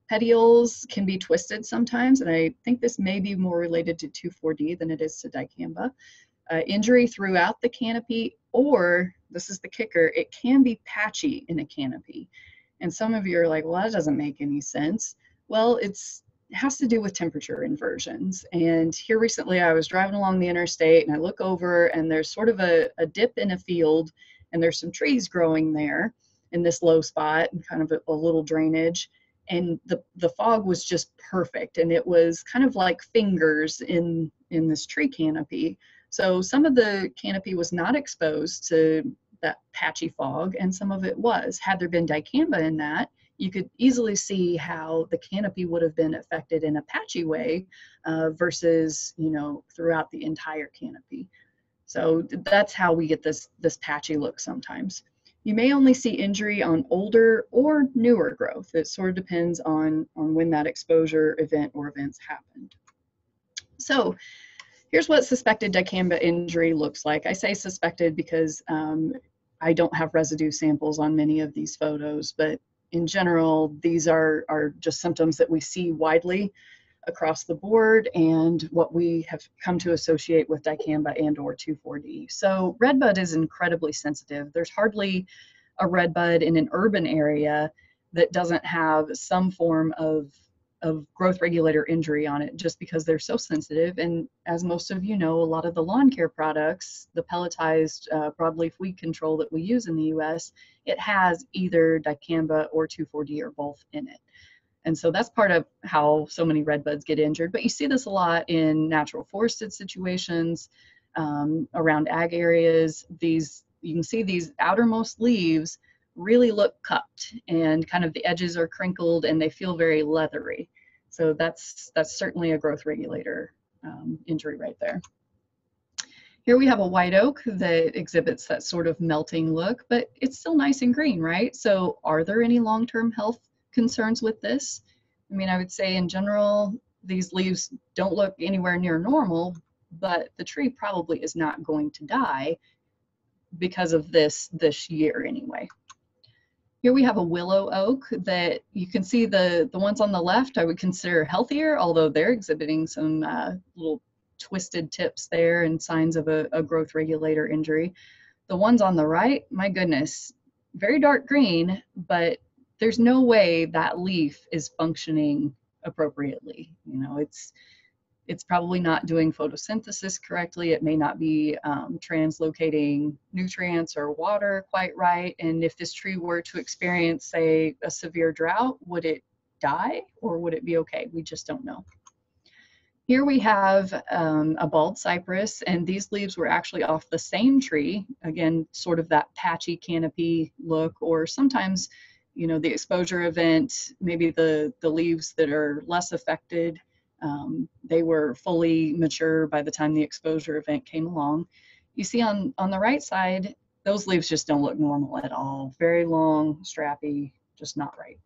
Petioles can be twisted sometimes, and I think this may be more related to two four D than it is to dicamba. Uh, injury throughout the canopy, or, this is the kicker, it can be patchy in a canopy. And some of you are like, well, that doesn't make any sense. Well, it's It has to do with temperature inversions. And here recently I was driving along the interstate and I look over and there's sort of a, a dip in a field and there's some trees growing there in this low spot and kind of a, a little drainage. And the, the fog was just perfect. And it was kind of like fingers in, in this tree canopy. So some of the canopy was not exposed to that patchy fog and some of it was. Had there been dicamba in that, you could easily see how the canopy would have been affected in a patchy way uh, versus, you know, throughout the entire canopy. So that's how we get this, this patchy look sometimes. You may only see injury on older or newer growth. It sort of depends on, on when that exposure event or events happened. So here's what suspected dicamba injury looks like. I say suspected because um, I don't have residue samples on many of these photos, but in general, these are, are just symptoms that we see widely across the board and what we have come to associate with dicamba and or two four D. So red bud is incredibly sensitive. There's hardly a red bud in an urban area that doesn't have some form of, of growth regulator injury on it, just because they're so sensitive. And as most of you know, a lot of the lawn care products, the pelletized uh, broadleaf weed control that we use in the U S, it has either dicamba or two four D or both in it. And so that's part of how so many red buds get injured. But you see this a lot in natural forested situations, um, around ag areas. These, you can see these outermost leaves really look cupped and kind of the edges are crinkled and they feel very leathery. So that's, that's certainly a growth regulator um, injury right there. Here we have a white oak that exhibits that sort of melting look, but it's still nice and green, right? So are there any long-term health concerns with this? I mean, I would say in general, these leaves don't look anywhere near normal, but the tree probably is not going to die because of this this year anyway. Here we have a willow oak that you can see the, the ones on the left I would consider healthier, although they're exhibiting some uh, little twisted tips there and signs of a, a growth regulator injury. The ones on the right, my goodness, very dark green, but there's no way that leaf is functioning appropriately. You know, it's it's probably not doing photosynthesis correctly. It may not be um, translocating nutrients or water quite right. And if this tree were to experience, say, a severe drought, would it die or would it be okay? We just don't know. Here we have um, a bald cypress, and these leaves were actually off the same tree. Again, sort of that patchy canopy look, or sometimes, you know, the exposure event, maybe the, the leaves that are less affected, um, they were fully mature by the time the exposure event came along. You see on, on the right side, those leaves just don't look normal at all. Very long, strappy, just not right.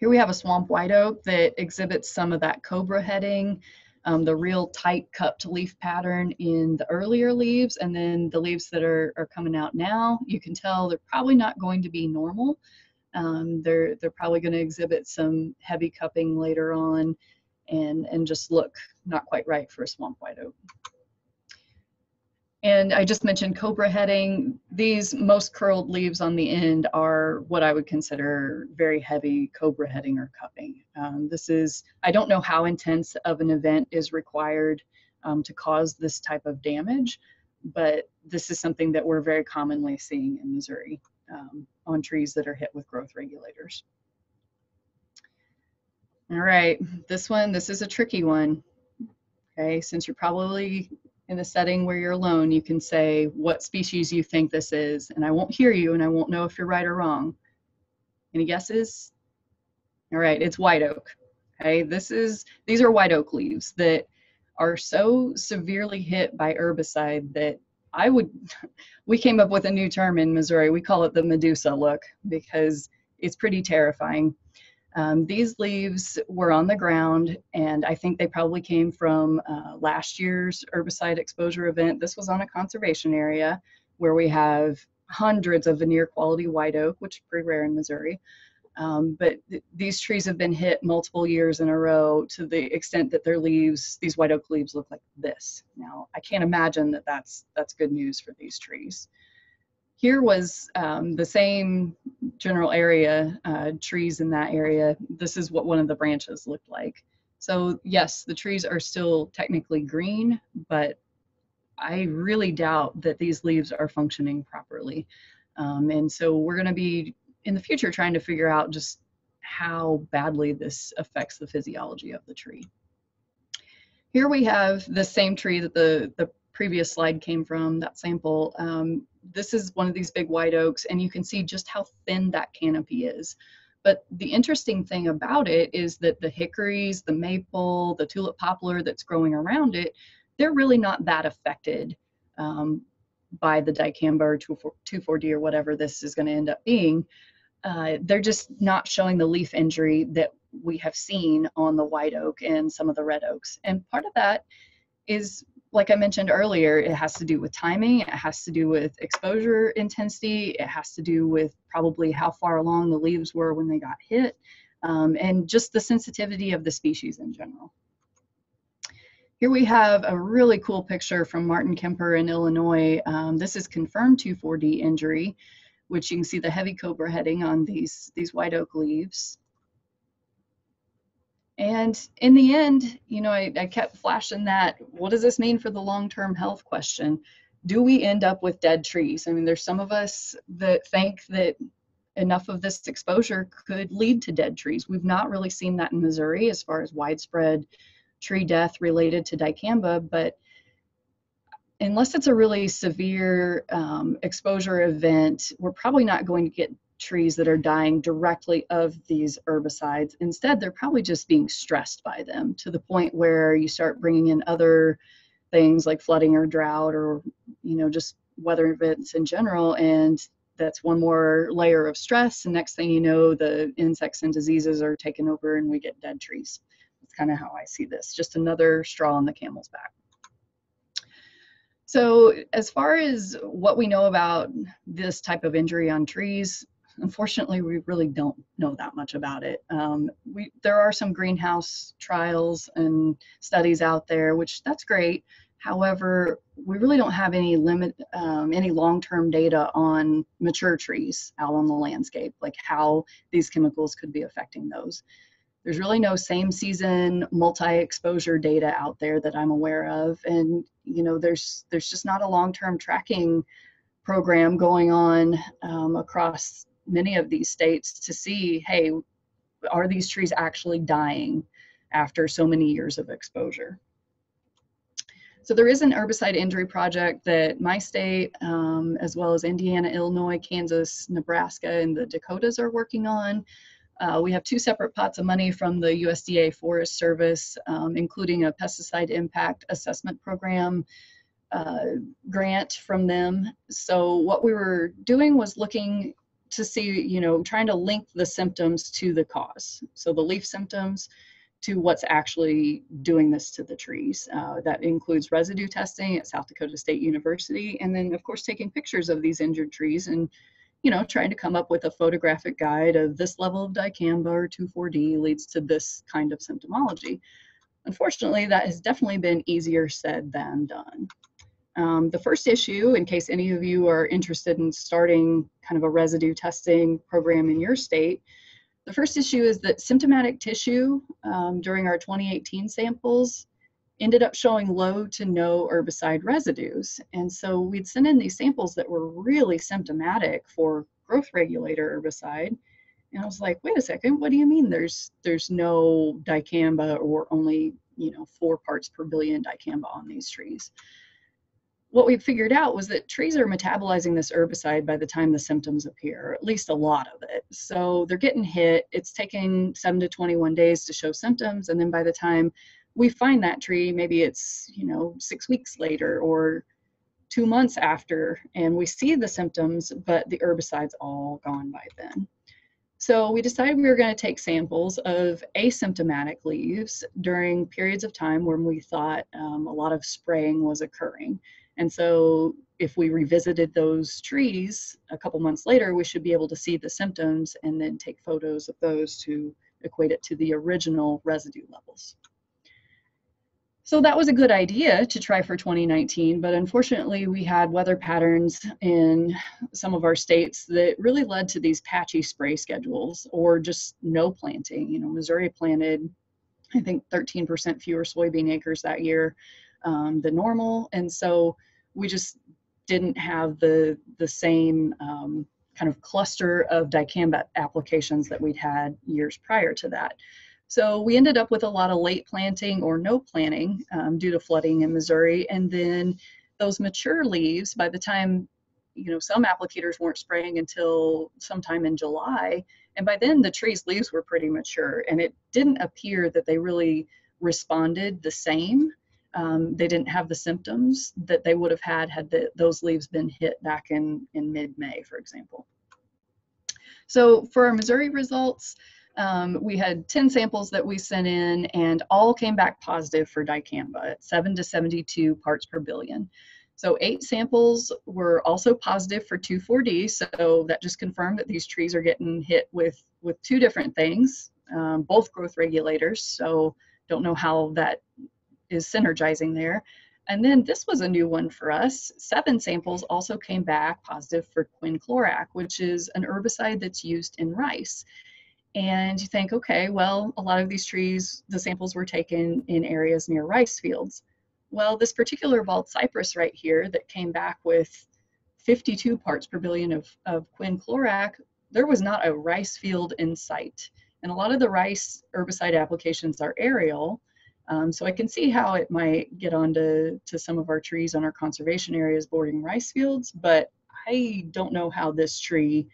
Here we have a swamp white oak that exhibits some of that cobra heading, um, the real tight cupped leaf pattern in the earlier leaves, and then the leaves that are, are coming out now, you can tell they're probably not going to be normal. Um, they're, they're probably going to exhibit some heavy cupping later on and, and just look not quite right for a swamp white oak. And I just mentioned cobra heading. These most curled leaves on the end are what I would consider very heavy cobra heading or cupping. Um, this is, I don't know how intense of an event is required um, to cause this type of damage, but this is something that we're very commonly seeing in Missouri um, on trees that are hit with growth regulators. All right, this one, this is a tricky one. Okay, since you're probably in a setting where you're alone, you can say what species you think this is, and I won't hear you and I won't know if you're right or wrong. Any guesses? All right, it's white oak. Okay, this is, these are white oak leaves that are so severely hit by herbicide that I would, we came up with a new term in Missouri. We call it the Medusa look because it's pretty terrifying. Um, these leaves were on the ground, and I think they probably came from uh, last year's herbicide exposure event. This was on a conservation area where we have hundreds of veneer quality white oak, which is pretty rare in Missouri. Um, but th these trees have been hit multiple years in a row to the extent that their leaves, these white oak leaves, look like this. Now, I can't imagine that that's, that's good news for these trees. Here was um, the same general area, uh, trees in that area. This is what one of the branches looked like. So yes, the trees are still technically green, but I really doubt that these leaves are functioning properly. Um, and so we're gonna be in the future trying to figure out just how badly this affects the physiology of the tree. Here we have the same tree that the, the previous slide came from, that sample. Um, this is one of these big white oaks, and you can see just how thin that canopy is. But the interesting thing about it is that the hickories, the maple, the tulip poplar that's growing around it, they're really not that affected um, by the dicamba or two four D or whatever this is going to end up being, uh, they're just not showing the leaf injury that we have seen on the white oak and some of the red oaks. And part of that is, like I mentioned earlier, it has to do with timing, it has to do with exposure intensity, it has to do with probably how far along the leaves were when they got hit, um, and just the sensitivity of the species in general. Here we have a really cool picture from Martin Kemper in Illinois. Um, this is confirmed two four D injury, which you can see the heavy cobra heading on these, these white oak leaves. And in the end, you know, I, I kept flashing that, what does this mean for the long-term health question? Do we end up with dead trees? I mean, there's some of us that think that enough of this exposure could lead to dead trees. We've not really seen that in Missouri as far as widespread tree death related to dicamba, but unless it's a really severe um, exposure event, we're probably not going to get trees that are dying directly of these herbicides. Instead, they're probably just being stressed by them to the point where you start bringing in other things like flooding or drought or, you know, just weather events in general. And that's one more layer of stress. And next thing you know, the insects and diseases are taken over and we get dead trees. Kind of how I see this, just another straw on the camel's back. So as far as what we know about this type of injury on trees, unfortunately, we really don't know that much about it. Um, we, there are some greenhouse trials and studies out there, which that's great. However, we really don't have any limit, um, any long-term data on mature trees out on the landscape, like how these chemicals could be affecting those. There's really no same season multi-exposure data out there that I'm aware of. And, you know, there's, there's just not a long-term tracking program going on um, across many of these states to see, hey, are these trees actually dying after so many years of exposure? So there is an herbicide injury project that my state, um, as well as Indiana, Illinois, Kansas, Nebraska, and the Dakotas are working on. Uh, we have two separate pots of money from the U S D A Forest Service, um, including a pesticide impact assessment program uh, grant from them. So what we were doing was looking to see, you know, trying to link the symptoms to the cause. So the leaf symptoms to what's actually doing this to the trees. Uh, that includes residue testing at South Dakota State University, and then of course taking pictures of these injured trees and, you know, trying to come up with a photographic guide of this level of dicamba or two four D leads to this kind of symptomology. Unfortunately, that has definitely been easier said than done. Um, the first issue, in case any of you are interested in starting kind of a residue testing program in your state, the first issue is that symptomatic tissue um, during our twenty eighteen samples ended up showing low to no herbicide residues. And so we'd sent in these samples that were really symptomatic for growth regulator herbicide. And I was like, wait a second, what do you mean there's there's no dicamba or only, you know, four parts per billion dicamba on these trees? What we figured out was that trees are metabolizing this herbicide by the time the symptoms appear, or at least a lot of it. So they're getting hit, it's taking seven to twenty-one days to show symptoms, and then by the time we find that tree, maybe it's, you know, six weeks later or two months after, and we see the symptoms, but the herbicide's all gone by then. So we decided we were going to take samples of asymptomatic leaves during periods of time when we thought um, a lot of spraying was occurring. And so if we revisited those trees a couple months later, we should be able to see the symptoms and then take photos of those to equate it to the original residue levels. So that was a good idea to try for twenty nineteen, but unfortunately we had weather patterns in some of our states that really led to these patchy spray schedules or just no planting. You know, Missouri planted, I think, thirteen percent fewer soybean acres that year um, than normal. And so we just didn't have the, the same um, kind of cluster of dicamba applications that we'd had years prior to that. So we ended up with a lot of late planting or no planting um, due to flooding in Missouri. And then those mature leaves, by the time, you know, some applicators weren't spraying until sometime in July. And by then the trees' leaves were pretty mature, and it didn't appear that they really responded the same Um, they didn't have the symptoms that they would have had had the, those leaves been hit back in, in mid-May, for example. So for our Missouri results, um, we had ten samples that we sent in, and all came back positive for dicamba at seven to seventy-two parts per billion. So eight samples were also positive for two four D, so that just confirmed that these trees are getting hit with, with two different things, um, both growth regulators, so don't know how that is synergizing there. And then this was a new one for us. Seven samples also came back positive for quinclorac, which is an herbicide that's used in rice. And you think, okay, well, a lot of these trees, the samples were taken in areas near rice fields. Well, this particular bald cypress right here that came back with fifty-two parts per billion of, of quinclorac, there was not a rice field in sight. And a lot of the rice herbicide applications are aerial, Um, so I can see how it might get onto to some of our trees on our conservation areas bordering rice fields, but I don't know how this tree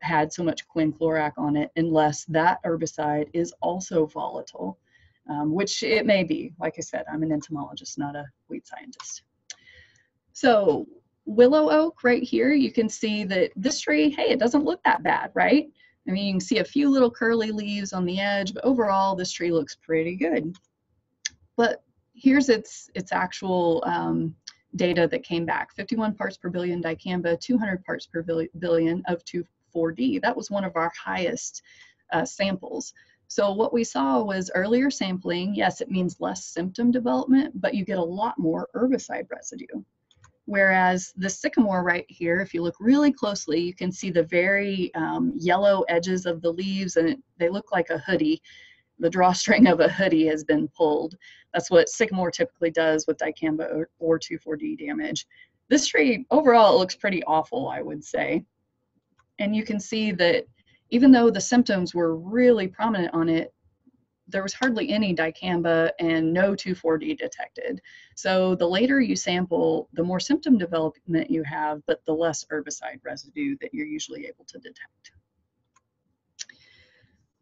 had so much quinclorac on it unless that herbicide is also volatile, um, which it may be. Like I said, I'm an entomologist, not a weed scientist. So willow oak right here, you can see that this tree, hey, it doesn't look that bad, right? I mean, you can see a few little curly leaves on the edge, but overall this tree looks pretty good. But here's its its actual um, data that came back. fifty-one parts per billion dicamba, two hundred parts per billion of two four D. That was one of our highest uh, samples. So what we saw was earlier sampling. Yes, it means less symptom development, but you get a lot more herbicide residue. Whereas the sycamore right here, if you look really closely, you can see the very um, yellow edges of the leaves, and it, they look like a hoodie. The drawstring of a hoodie has been pulled. That's what sycamore typically does with dicamba or, or two four D damage. This tree, overall, it looks pretty awful, I would say. And you can see that even though the symptoms were really prominent on it, there was hardly any dicamba and no two four D detected. So the later you sample, the more symptom development you have, but the less herbicide residue that you're usually able to detect.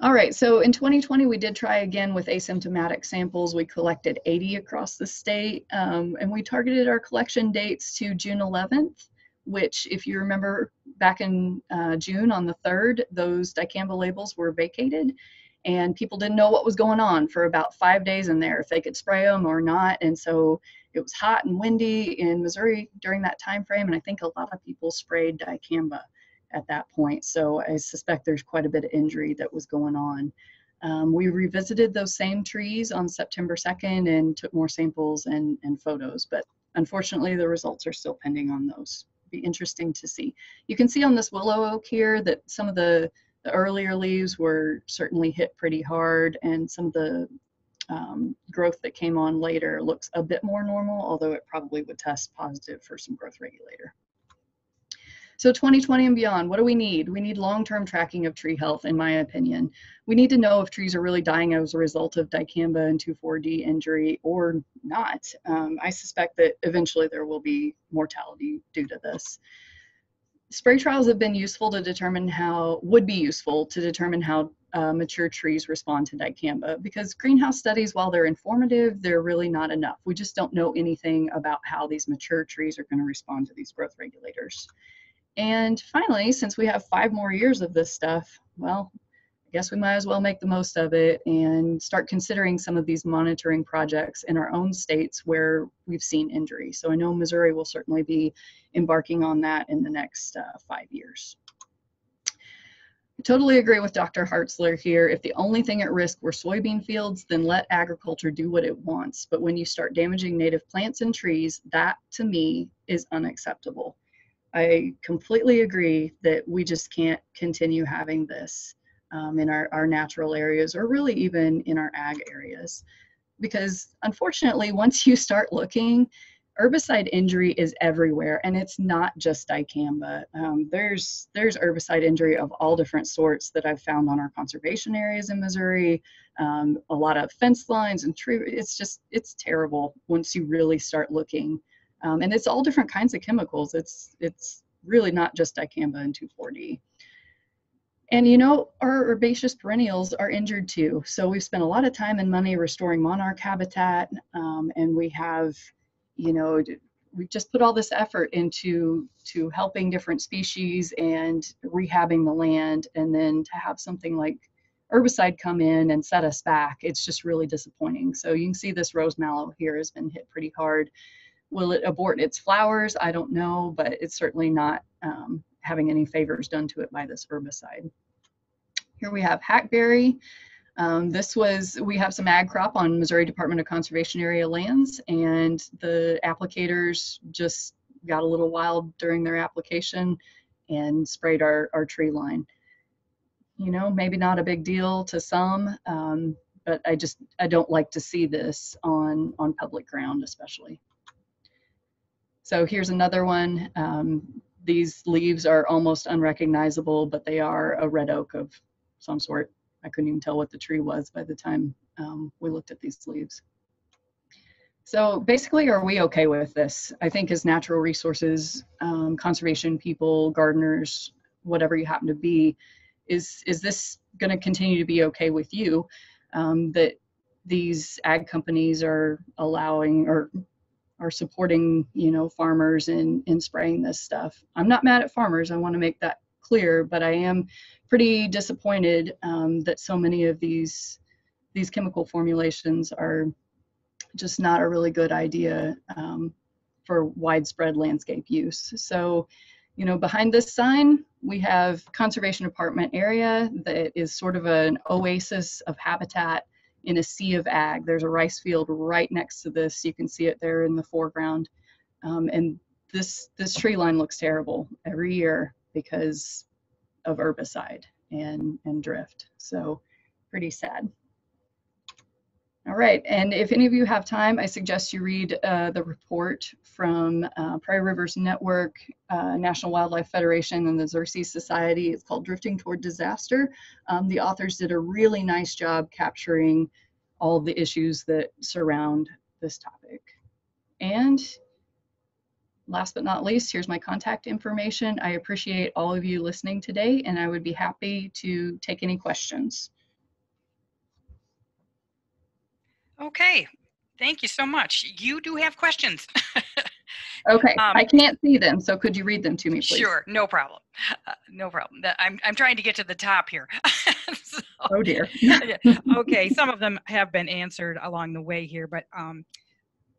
All right, so in twenty twenty, we did try again with asymptomatic samples. We collected eighty across the state, um, and we targeted our collection dates to June eleventh, which, if you remember, back in uh, June on the third, those dicamba labels were vacated, and people didn't know what was going on for about five days in there, if they could spray them or not, and so it was hot and windy in Missouri during that time frame, and I think a lot of people sprayed dicamba at that point, so I suspect there's quite a bit of injury that was going on. Um, we revisited those same trees on September second and took more samples and, and photos, but unfortunately the results are still pending on those. Be interesting to see. You can see on this willow oak here that some of the, the earlier leaves were certainly hit pretty hard, and some of the um, growth that came on later looks a bit more normal, although it probably would test positive for some growth regulator. So twenty twenty and beyond, what do we need? We need long-term tracking of tree health, in my opinion. We need to know if trees are really dying as a result of dicamba and two four D injury or not. Um, I suspect that eventually there will be mortality due to this. Spray trials have been useful to determine how, would be useful to determine how uh, mature trees respond to dicamba, because greenhouse studies, while they're informative, they're really not enough. We just don't know anything about how these mature trees are going to respond to these growth regulators. And finally, since we have five more years of this stuff, well, I guess we might as well make the most of it and start considering some of these monitoring projects in our own states where we've seen injury. So I know Missouri will certainly be embarking on that in the next uh, five years. I totally agree with Doctor Hartzler here. If the only thing at risk were soybean fields, then let agriculture do what it wants. But when you start damaging native plants and trees, that to me is unacceptable. I completely agree that we just can't continue having this um, in our, our natural areas, or really even in our ag areas, because unfortunately, once you start looking, herbicide injury is everywhere, and it's not just dicamba. Um, there's, there's herbicide injury of all different sorts that I've found on our conservation areas in Missouri, um, a lot of fence lines and tree, it's just, it's terrible once you really start looking. Um, and it's all different kinds of chemicals. It's, it's really not just dicamba and two four D. And you know, our herbaceous perennials are injured too. So we've spent a lot of time and money restoring monarch habitat, um, and we have, you know, we've just put all this effort into to helping different species and rehabbing the land, and then to have something like herbicide come in and set us back, it's just really disappointing. So you can see this rose mallow here has been hit pretty hard. Will it abort its flowers? I don't know, but it's certainly not um, having any favors done to it by this herbicide. Here we have hackberry. Um, this was, we have some ag crop on Missouri Department of Conservation area lands, and the applicators just got a little wild during their application and sprayed our, our tree line. You know, maybe not a big deal to some, um, but I just, I don't like to see this on, on public ground especially. So here's another one. Um, these leaves are almost unrecognizable, but they are a red oak of some sort. I couldn't even tell what the tree was by the time um, we looked at these leaves. So basically, are we okay with this? I think as natural resources, um, conservation people, gardeners, whatever you happen to be, is, is this going to continue to be okay with you, um, that these ag companies are allowing or are supporting, you know, farmers in, in spraying this stuff? I'm not mad at farmers, I want to make that clear, but I am pretty disappointed um, that so many of these these chemical formulations are just not a really good idea um, for widespread landscape use. So, you know, behind this sign, we have conservation department area that is sort of an oasis of habitat in a sea of ag. There's a rice field right next to this. You can see it there in the foreground. Um, and this, this tree line looks terrible every year because of herbicide and, and drift. So pretty sad. All right, and if any of you have time, I suggest you read uh, the report from uh, Prairie Rivers Network, uh, National Wildlife Federation, and the Xerces Society. It's called Drifting Toward Disaster. Um, the authors did a really nice job capturing all the issues that surround this topic. And last but not least, here's my contact information. I appreciate all of you listening today, and I would be happy to take any questions. Okay, thank you so much. You do have questions. Okay, um, I can't see them, so could you read them to me, please? Sure, no problem. Uh, no problem. I'm, I'm trying to get to the top here. So, oh, dear. Okay, some of them have been answered along the way here, but um,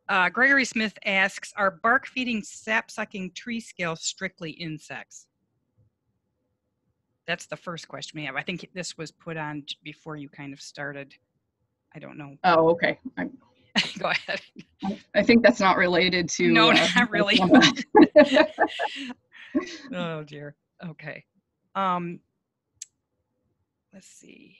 uh, Gregory Smith asks, are bark-feeding, sap-sucking tree scales strictly insects? That's the first question we have. I think this was put on before you kind of started. I don't know. Oh, okay. I'm, Go ahead. I think that's not related to. No, uh, not really. Oh dear. Okay. Um, let's see.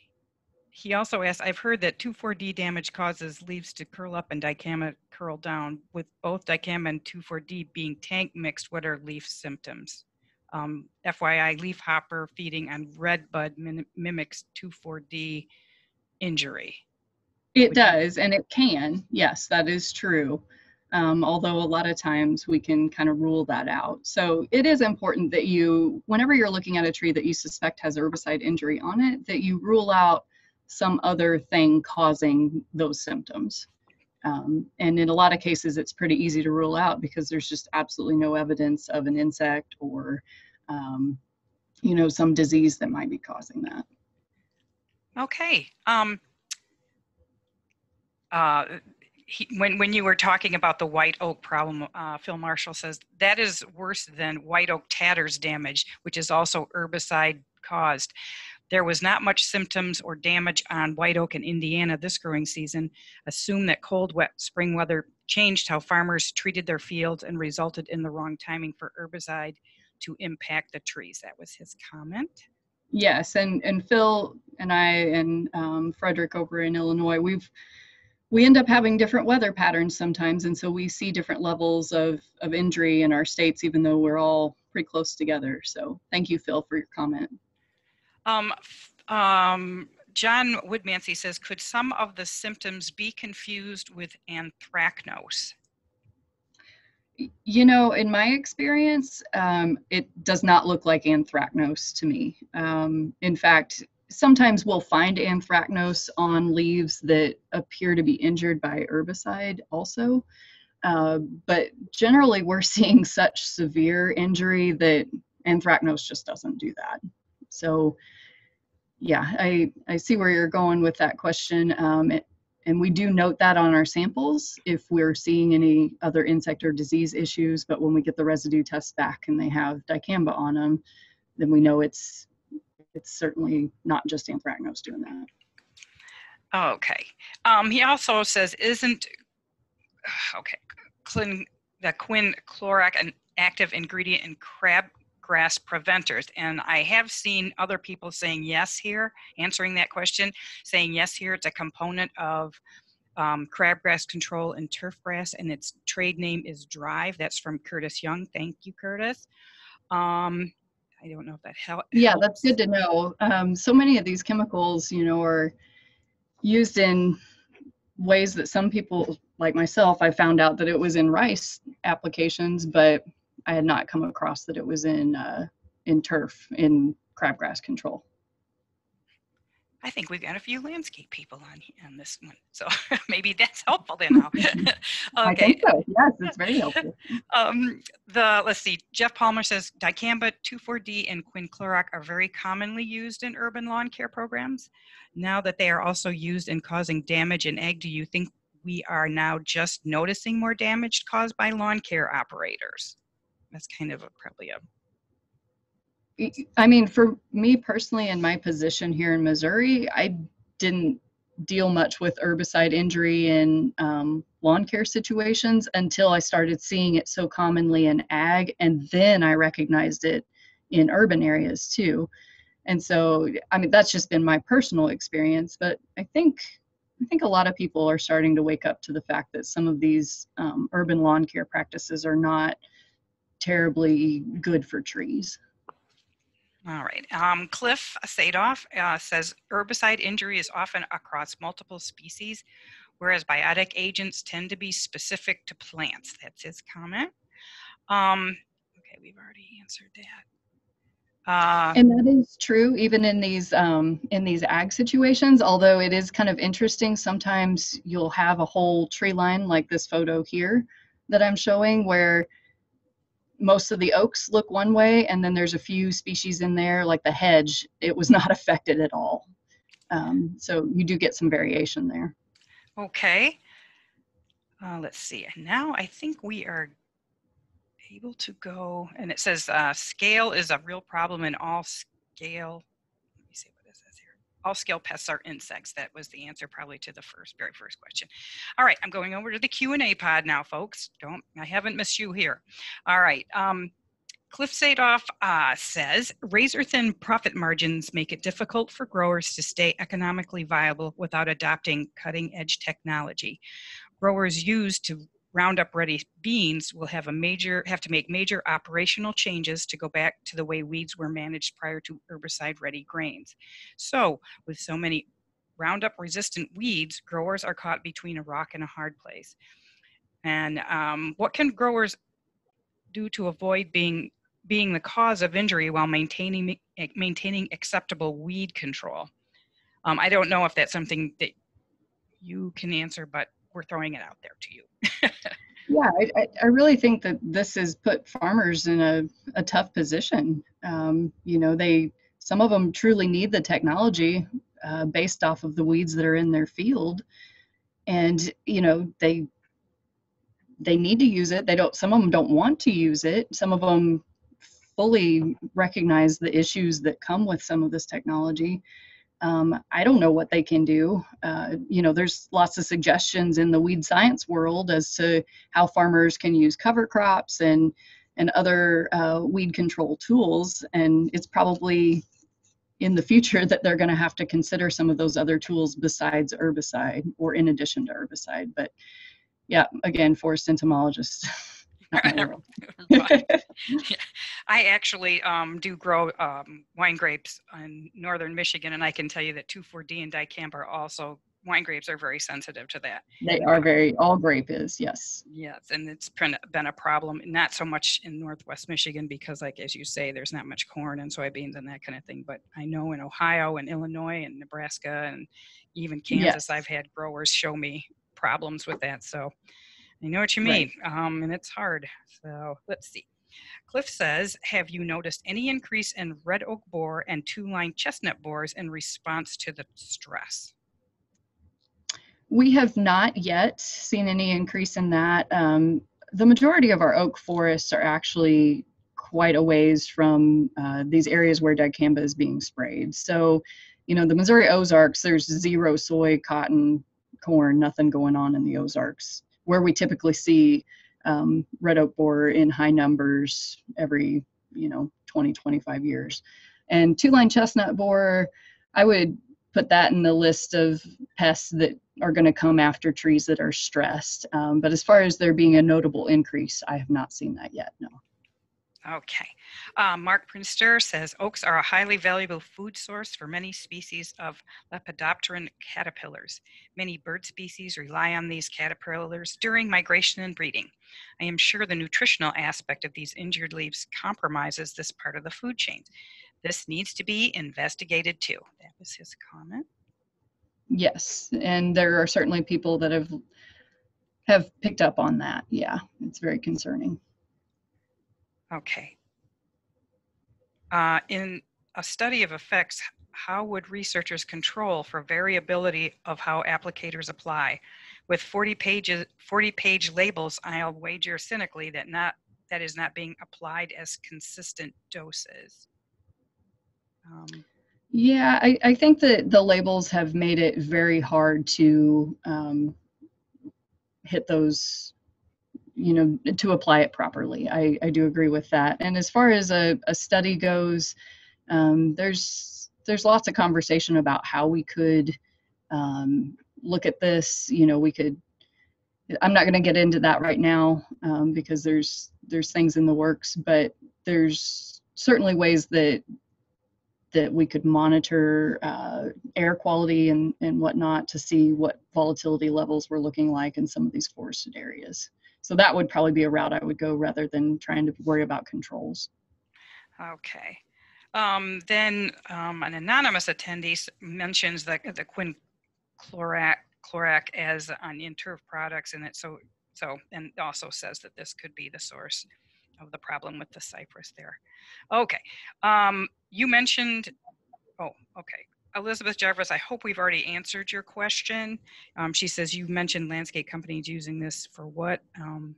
He also asked, I've heard that two four D damage causes leaves to curl up and dicamba curl down. With both dicamba and two four D being tank mixed, what are leaf symptoms? Um, F Y I, leaf hopper feeding on red bud mim mimics two four D injury. It does, and it can. Yes, that is true. Um, although a lot of times we can kind of rule that out. So it is important that you, whenever you're looking at a tree that you suspect has herbicide injury on it, that you rule out some other thing causing those symptoms. Um, and in a lot of cases, it's pretty easy to rule out because there's just absolutely no evidence of an insect or, um, you know, some disease that might be causing that. Okay. Um Uh, he, when, when you were talking about the white oak problem, uh, Phil Marshall says that is worse than white oak tatters damage, which is also herbicide caused. There was not much symptoms or damage on white oak in Indiana this growing season. Assume that cold, wet spring weather changed how farmers treated their fields and resulted in the wrong timing for herbicide to impact the trees. That was his comment. Yes, and, and Phil and I and um, Frederick over in Illinois, we've We end up having different weather patterns sometimes, and so we see different levels of, of injury in our states, even though we're all pretty close together. So thank you, Phil, for your comment. Um, um, John Woodmansey says, could some of the symptoms be confused with anthracnose? You know, in my experience, um, it does not look like anthracnose to me. Um, in fact, sometimes we'll find anthracnose on leaves that appear to be injured by herbicide also. Uh, but generally, we're seeing such severe injury that anthracnose just doesn't do that. So, yeah, I, I see where you're going with that question. Um, it, And we do note that on our samples if we're seeing any other insect or disease issues, but when we get the residue tests back and they have dicamba on them, then we know it's it's certainly not just anthracnose doing that. Okay. Um, he also says, isn't, okay, clin, the quinclorac an active ingredient in crabgrass preventers? And I have seen other people saying yes here, answering that question, saying yes here, it's a component of um, crabgrass control and turfgrass, and its trade name is Drive. That's from Curtis Young. Thank you, Curtis. Um, I don't know if that helps. Yeah, that's good to know. Um, so many of these chemicals, you know, are used in ways that some people, like myself, I found out that it was in rice applications, but I had not come across that it was in uh, in turf, in crabgrass control. I think we've got a few landscape people on, on this one, so maybe that's helpful then. Okay. I think so, yes, it's very helpful. um, the, let's see, Jeff Palmer says, dicamba, two four D, and quinclorac are very commonly used in urban lawn care programs. Now that they are also used in causing damage in ag, do you think we are now just noticing more damage caused by lawn care operators? That's kind of a, probably a... I mean, for me personally, in my position here in Missouri, I didn't deal much with herbicide injury in um, lawn care situations until I started seeing it so commonly in ag, and then I recognized it in urban areas too. And so, I mean, that's just been my personal experience, but I think I think a lot of people are starting to wake up to the fact that some of these um, urban lawn care practices are not terribly good for trees. All right. Um, Cliff Sadoff uh, says herbicide injury is often across multiple species, whereas biotic agents tend to be specific to plants. That's his comment. Um, okay, we've already answered that. Uh, and that is true even in these um, in these ag situations. Although it is kind of interesting, sometimes you'll have a whole tree line like this photo here that I'm showing where most of the oaks look one way, and then there's a few species in there, like the hedge, it was not affected at all. Um, so you do get some variation there. Okay. Uh, let's see. Now I think we are able to go, and it says uh, scale is a real problem in all scale. Let me see what this is here. All scale pests are insects. That was the answer probably to the first, very first question. All right, I'm going over to the Q and A pod now, folks. Don't, I haven't missed you here. All right, um, Cliff Sadoff uh, says, razor-thin profit margins make it difficult for growers to stay economically viable without adopting cutting-edge technology. Growers used to Roundup-ready beans will have a major have to make major operational changes to go back to the way weeds were managed prior to herbicide-ready grains. So, with so many Roundup-resistant weeds, growers are caught between a rock and a hard place. And um, what can growers do to avoid being being the cause of injury while maintaining maintaining acceptable weed control? Um, I don't know if that's something that you can answer, but we're throwing it out there to you. Yeah, I, I really think that this has put farmers in a, a tough position. Um, you know, they some of them truly need the technology uh, based off of the weeds that are in their field, and you know they they need to use it. They don't. Some of them don't want to use it. Some of them fully recognize the issues that come with some of this technology. Um, I don't know what they can do. Uh, you know, there's lots of suggestions in the weed science world as to how farmers can use cover crops and and other uh, weed control tools. And it's probably in the future that they're going to have to consider some of those other tools besides herbicide or in addition to herbicide. But yeah, again, forest entomologists. Right. Yeah. I actually um, do grow um, wine grapes in northern Michigan, and I can tell you that two four D and dicamba are also wine grapes are very sensitive to that. They are very, all grape is, yes. Yes, and it's been a problem, not so much in Northwest Michigan because, like, as you say, there's not much corn and soybeans and that kind of thing. But I know in Ohio and Illinois and Nebraska and even Kansas, yes. I've had growers show me problems with that. So I know what you mean, right. um, and it's hard. So let's see. Cliff says, have you noticed any increase in red oak borer and two-line chestnut borers in response to the stress? We have not yet seen any increase in that. Um, the majority of our oak forests are actually quite a ways from uh, these areas where dicamba is being sprayed. So, you know, the Missouri Ozarks, there's zero soy, cotton, corn, nothing going on in the Ozarks, where we typically see Um, red oak borer in high numbers every, you know, twenty, twenty-five years. And two-line chestnut borer, I would put that in the list of pests that are going to come after trees that are stressed. Um, but as far as there being a notable increase, I have not seen that yet, no. Okay. Uh, Mark Prinster says, oaks are a highly valuable food source for many species of lepidopteran caterpillars. Many bird species rely on these caterpillars during migration and breeding. I am sure the nutritional aspect of these injured leaves compromises this part of the food chain. This needs to be investigated too. That was his comment. Yes, and there are certainly people that have, have picked up on that. Yeah, it's very concerning. Okay. Uh, in a study of effects, how would researchers control for variability of how applicators apply? With forty pages, forty page labels, I'll wager cynically that not that is not being applied as consistent doses. Um, yeah, I, I think that the labels have made it very hard to um, hit those, you know, to apply it properly. I, I do agree with that. And as far as a, a study goes, um, there's there's lots of conversation about how we could um, look at this. You know, we could, I'm not going to get into that right now um, because there's there's things in the works, but there's certainly ways that that we could monitor uh, air quality and, and whatnot to see what volatility levels were looking like in some of these forested areas. So that would probably be a route I would go rather than trying to worry about controls. Okay. Um, then um, an anonymous attendee mentions the, the quinchlorac chlorac as on Interv products, and it so so and also says that this could be the source of the problem with the cypress there. Okay. Um, you mentioned. Oh, okay. Elizabeth Jarvis, I hope we've already answered your question. Um, she says, you mentioned landscape companies using this for what? Um,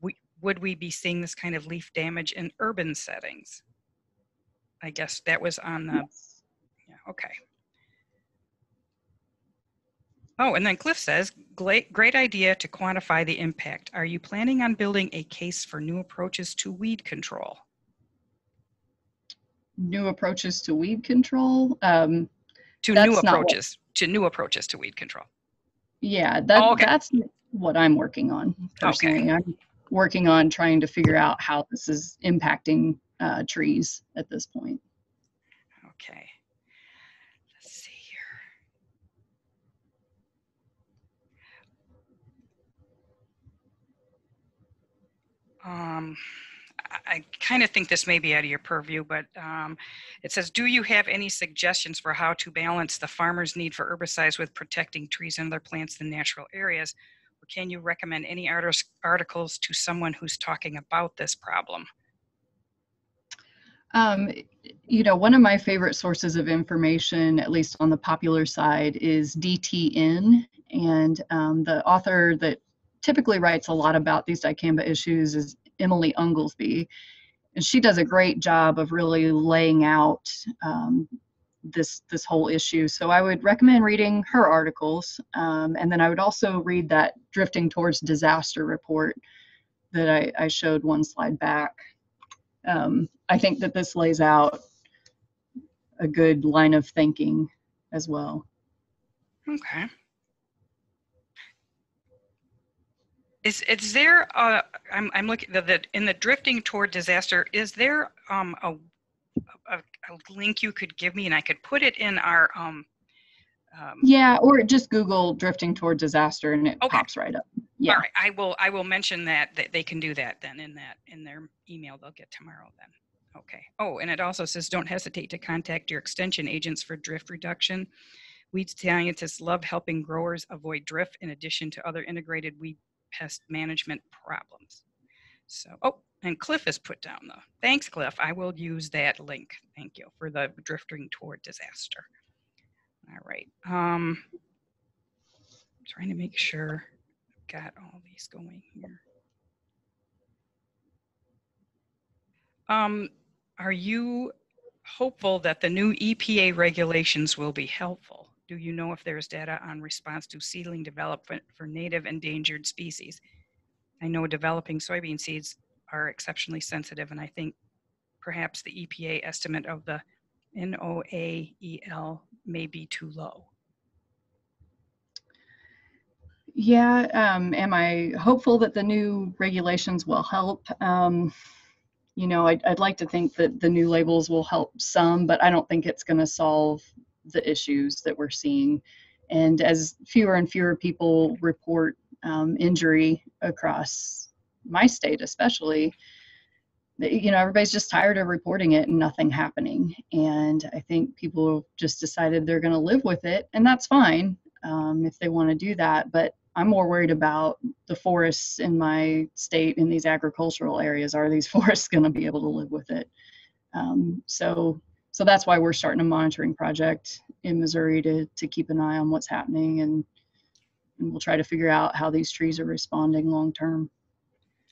we, would we be seeing this kind of leaf damage in urban settings? I guess that was on the, yes. Yeah, okay. Oh, and then Cliff says, great, great idea to quantify the impact. Are you planning on building a case for new approaches to weed control? New approaches to weed control. Um, to new approaches what, to new approaches to weed control. Yeah, that, oh, okay. That's what I'm working on personally. Okay. I'm working on trying to figure out how this is impacting uh, trees at this point. Okay. Let's see here. Um. I kind of think this may be out of your purview, but um, it says, do you have any suggestions for how to balance the farmer's need for herbicides with protecting trees and other plants in natural areas? Or can you recommend any art articles to someone who's talking about this problem? Um, you know, one of my favorite sources of information, at least on the popular side, is D T N. And um, the author that typically writes a lot about these dicamba issues is Emily Unglesby, and she does a great job of really laying out um, this this whole issue. So I would recommend reading her articles, um, and then I would also read that Drifting Towards Disaster report that I, I showed one slide back. Um, I think that this lays out a good line of thinking as well. Okay. Is, is there, uh, I'm, I'm looking, the, the, in the Drifting Toward Disaster, is there um, a, a, a link you could give me, and I could put it in our um, Um, yeah, or just Google Drifting Toward Disaster and it okay. pops right up. Yeah. All right. I will I will mention that, that they can do that then in that in their email they'll get tomorrow then. Okay. Oh, and it also says don't hesitate to contact your extension agents for drift reduction. Weed scientists love helping growers avoid drift in addition to other integrated weed pest management problems. So, oh, and Cliff has put down the, thanks Cliff, I will use that link, thank you, for the Drifting Toward Disaster. All right, um, I'm trying to make sure I've got all these going here. Um, are you hopeful that the new E P A regulations will be helpful? Do you know if there's data on response to seedling development for native endangered species? I know developing soybean seeds are exceptionally sensitive, and I think perhaps the E P A estimate of the N O A E L may be too low. Yeah, um, am I hopeful that the new regulations will help? Um, you know, I'd, I'd like to think that the new labels will help some, but I don't think it's going to solve the issues that we're seeing. And as fewer and fewer people report um, injury across my state especially, you know, everybody's just tired of reporting it and nothing happening. And I think people just decided they're going to live with it, and that's fine um, if they want to do that. But I'm more worried about the forests in my state in these agricultural areas. Are these forests going to be able to live with it? Um, so, so that's why we're starting a monitoring project in Missouri to, to keep an eye on what's happening, and, and we'll try to figure out how these trees are responding long term.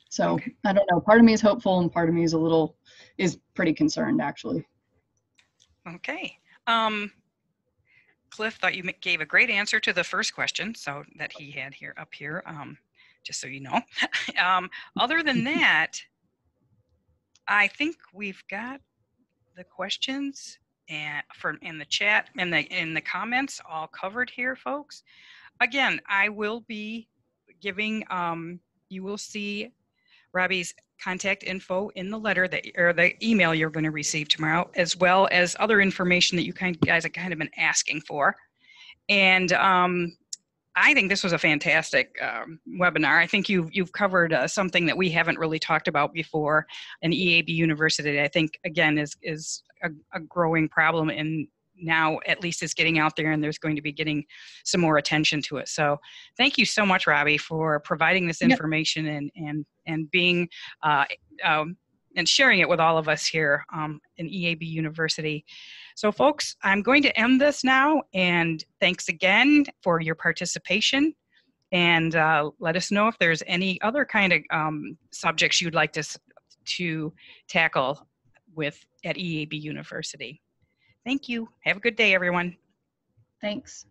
So okay. I don't know, part of me is hopeful and part of me is a little, is pretty concerned actually. Okay. Um, Cliff thought you gave a great answer to the first question, so that he had here up here, um, just so you know. um, other than that, I think we've got the questions and from in the chat and the, in the comments all covered here, folks. Again, I will be giving, um, you will see Robbie's contact info in the letter that, or the email you're going to receive tomorrow, as well as other information that you guys have kind of been asking for. And um, I think this was a fantastic um, webinar. I think you've, you've covered uh, something that we haven't really talked about before. An E A B university, I think, again, is, is a, a growing problem, and now at least it's getting out there, and there's going to be getting some more attention to it. So thank you so much, Robbie, for providing this information. Yep. and, and, and being, uh, um, and sharing it with all of us here um, in E A B University. So folks, I'm going to end this now, and thanks again for your participation, and uh, let us know if there's any other kind of um, subjects you'd like to, to tackle with at E A B University. Thank you. Have a good day, everyone. Thanks.